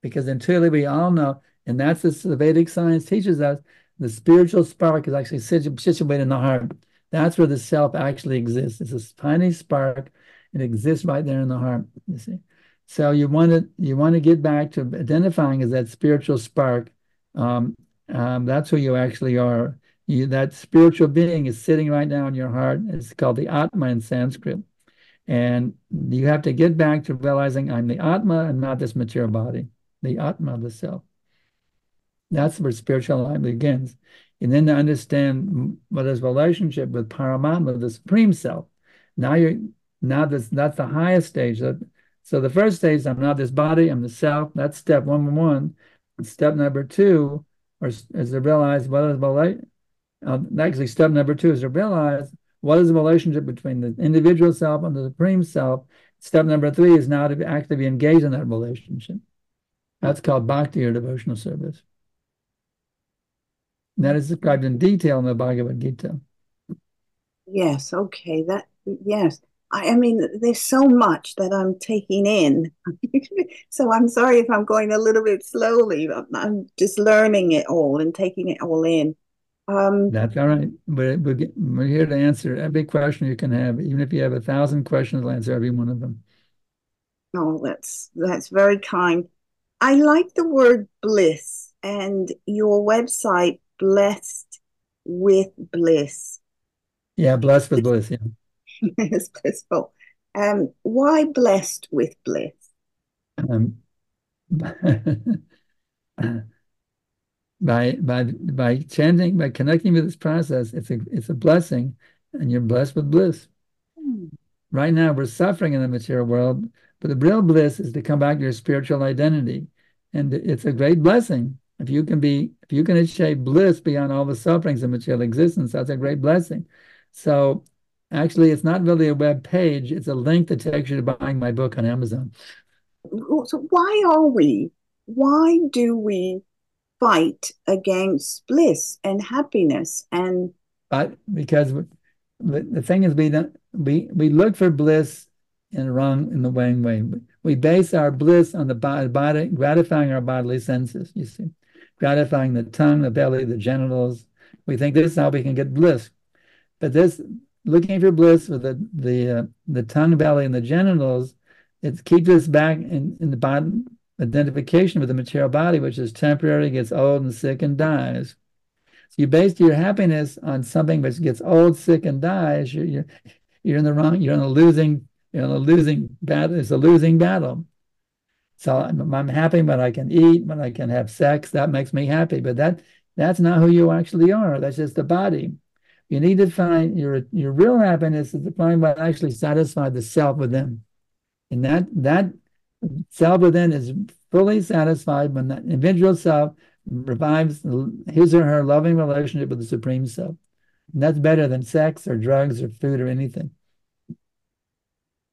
Because intuitively, we all know, and that's what the Vedic science teaches us, the spiritual spark is actually situated in the heart. That's where the self actually exists. It's a tiny spark. It exists right there in the heart, you see. So you want to get back to identifying as that spiritual spark. That's who you actually are. That spiritual being is sitting right now in your heart. It's called the Atma in Sanskrit. And you have to get back to realizing I'm the Atma and not this material body. The Atma, the self. That's where spiritual life begins. And then to understand what is relationship with Paramatma, the Supreme Self. Now you're Now that's the highest stage. So the first stage, I'm not this body, I'm the self. That's step 111. Step number two is to realize what is actually step number two is to realize what is the relationship between the individual self and the supreme self. Step number three is now to actively engage in that relationship. That's called bhakti, or devotional service. And that is described in detail in the Bhagavad Gita. Yes, okay. Yes. I mean, there's so much that I'm taking in. So I'm sorry if I'm going a little bit slowly. I'm just learning it all and taking it all in. That's all right. We're here to answer every question you can have. Even if you have 1,000 questions, I'll answer every one of them. Oh, that's very kind. I like the word bliss, and your website, Blessed with Bliss. Yeah, Blessed with Bliss, yeah. It's blissful. Why blessed with bliss? By chanting, by connecting with this process, it's a blessing, and you're blessed with bliss. Mm. Right now, we're suffering in the material world, but the real bliss is to come back to your spiritual identity, and it's a great blessing if you can achieve bliss beyond all the sufferings of material existence. That's a great blessing. So. Actually, it's not really a web page. It's a link that takes you to buying my book on Amazon. So why do we fight against bliss and happiness? And because the thing is, we look for bliss in the wrong way. We base our bliss on the body, gratifying our bodily senses, you see. Gratifying the tongue, the belly, the genitals. We think this is how we can get bliss. But this... looking for bliss with the tongue, belly, and the genitals, it keeps us back in the body, identification with the material body, which is temporary, gets old and sick and dies. So you base your happiness on something which gets old, sick, and dies. You're in the wrong. You're in a losing battle. It's a losing battle. So I'm happy when I can eat, when I can have sex. That makes me happy. But that's not who you actually are. That's just the body. You need to find your real happiness is to find what actually satisfies the self within, and that self within is fully satisfied when that individual self revives his or her loving relationship with the supreme self, and that's better than sex or drugs or food or anything,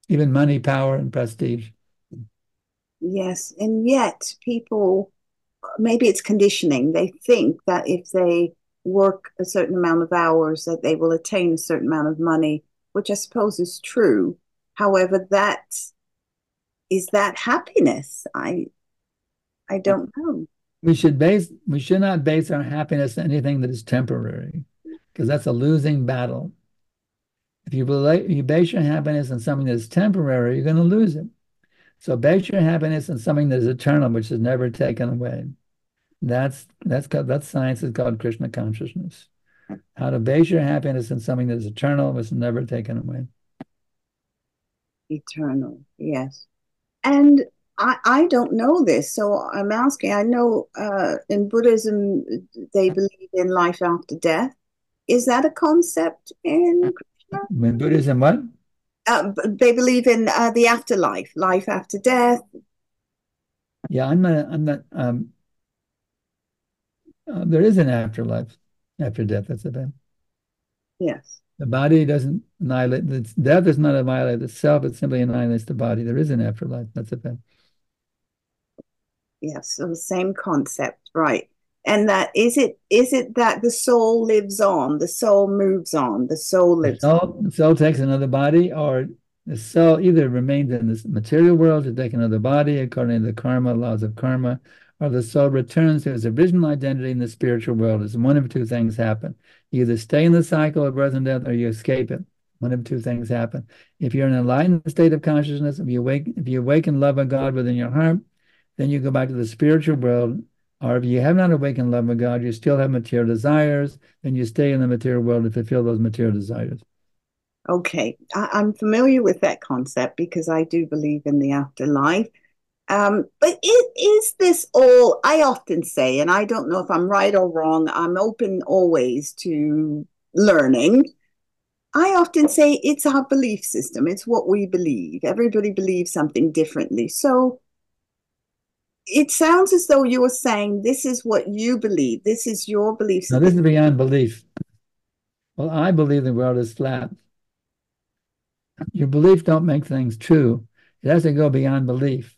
even money, power, and prestige. Yes, and yet people, maybe it's conditioning. They think that if they work a certain amount of hours that they will attain a certain amount of money, which I suppose is true. However, is that happiness? I don't know. We should not base our happiness on anything that is temporary, because that's a losing battle. If you base your happiness on something that is temporary, you're going to lose it. So base your happiness on something that is eternal, which is never taken away. That science is called Krishna consciousness. How to base your happiness in something that is eternal, was never taken away. Eternal, yes. And I don't know this, so I'm asking. I know in Buddhism they believe in life after death. Is that a concept in Krishna? In Buddhism, what? They believe in the afterlife, life after death. Yeah, I'm not. There is an afterlife after death. That's the thing. Yes. The body doesn't annihilate. Death does not annihilate the self. It simply annihilates the body. There is an afterlife. That's the thing. Yes. So the same concept, right? And that is it that the soul lives on, the soul moves on, the soul lives on. The soul takes another body, or the soul either remains in this material world to take another body according to the karma, laws of karma, or the soul returns to his original identity in the spiritual world. It's one of two things happen. You either stay in the cycle of birth and death, or you escape it. One of two things happen. If you're in an enlightened state of consciousness, if you awaken love of God within your heart, then you go back to the spiritual world. Or if you have not awakened love of God, you still have material desires, then you stay in the material world to fulfill those material desires. Okay. I'm familiar with that concept because I do believe in the afterlife. But is this all, I often say, and I don't know if I'm right or wrong, I'm open always to learning. I often say it's our belief system. It's what we believe. Everybody believes something differently. So it sounds as though you were saying this is what you believe. This is your belief system. Now, this is beyond belief. Well, I believe the world is flat. Your belief don't make things true. It has to go beyond belief.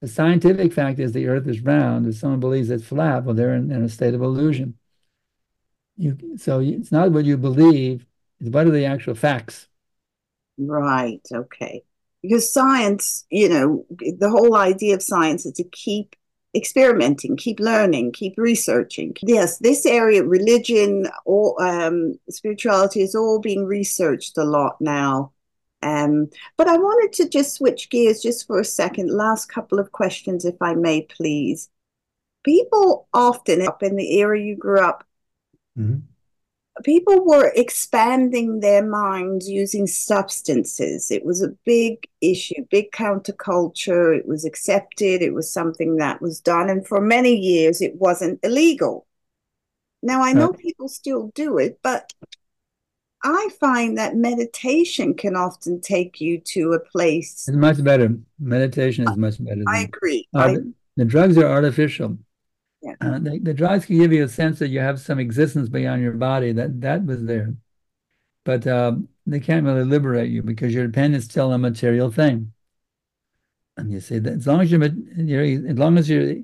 The scientific fact is the earth is round. If someone believes it's flat, well, they're in a state of illusion. So it's not what you believe. What are the actual facts? Right, okay. Because science, you know, the whole idea of science is to keep experimenting, keep learning, keep researching. Yes, this area, religion or spirituality is all being researched a lot now. But I wanted to just switch gears just for a second. Last couple of questions, if I may, please. People often up in the era you grew up, mm-hmm. People were expanding their minds using substances. It was a big issue, big counterculture. It was accepted. It was something that was done. And for many years, it wasn't illegal. Now, I know people still do it, but I find that meditation can often take you to a place. It's much better. Meditation is much better. I agree. The drugs are artificial. Yeah. The drugs can give you a sense that you have some existence beyond your body, that was there. But they can't really liberate you because your dependence is still on a material thing. And you see, that as long as you're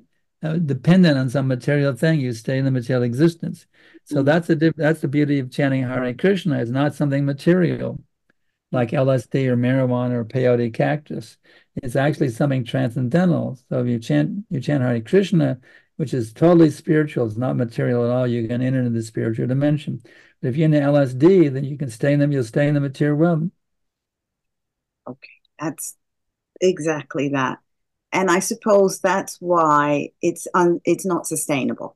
dependent on some material thing, you stay in the material existence. So mm-hmm. That's the beauty of chanting Hare Krishna. It's not something material like LSD or marijuana or peyote cactus. It's actually something transcendental. So if you chant Hare Krishna, which is totally spiritual, it's not material at all, you can enter into the spiritual dimension. But if you're into LSD, then you'll stay in the material realm. Okay, that's exactly that. And I suppose that's why it's not sustainable.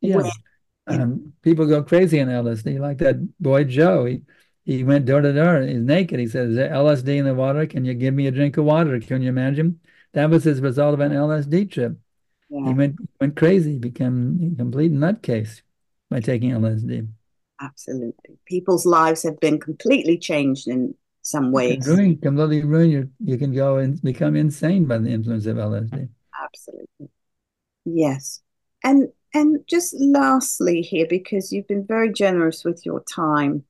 Yes. When, people go crazy in LSD, like that boy Joe. He went door to door, he's naked. He said, "Is there LSD in the water? Can you give me a drink of water?" Can you imagine? That was his result of an LSD trip. Yeah. He went crazy, became a complete nutcase by taking LSD. Absolutely. People's lives have been completely changed in some ways. Completely ruined. You can go and become insane by the influence of LSD. Absolutely. Yes. And just lastly here, because you've been very generous with your time,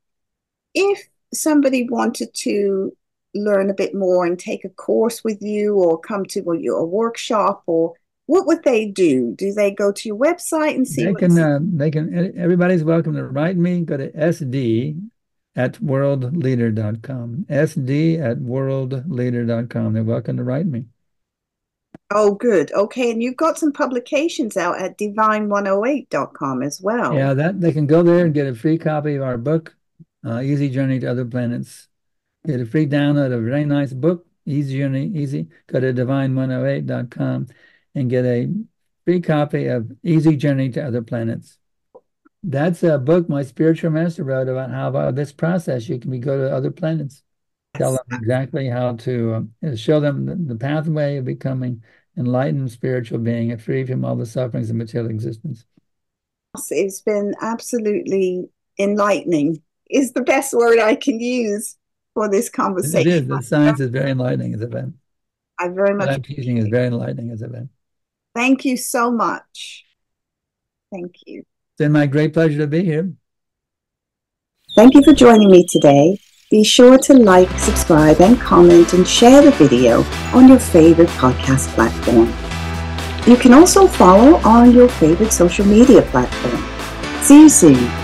if somebody wanted to learn a bit more and take a course with you or come to a workshop or what would they do? Do they go to your website and see? Everybody's welcome to write me. Go to sd@worldleader.com. sd@worldleader.com. They're welcome to write me. Oh, good. Okay. And you've got some publications out at divine108.com as well. Yeah, they can go there and get a free copy of our book, Easy Journey to Other Planets. Get a free download of a very nice book, Easy Journey, Easy. Go to divine108.com. and get a free copy of Easy Journey to Other Planets. That's a book my spiritual master wrote about how about this process you can go to other planets. Tell them exactly how to show them the pathway of becoming enlightened spiritual being and free from all the sufferings of material existence. It's been absolutely enlightening is the best word I can use for this conversation. It is. The science is very enlightening as a event. I very much appreciate it. Teaching is very enlightening as a event. Thank you so much. Thank you. It's been my great pleasure to be here. Thank you for joining me today. Be sure to like, subscribe, and comment, and share the video on your favorite podcast platform. You can also follow on your favorite social media platform. See you soon.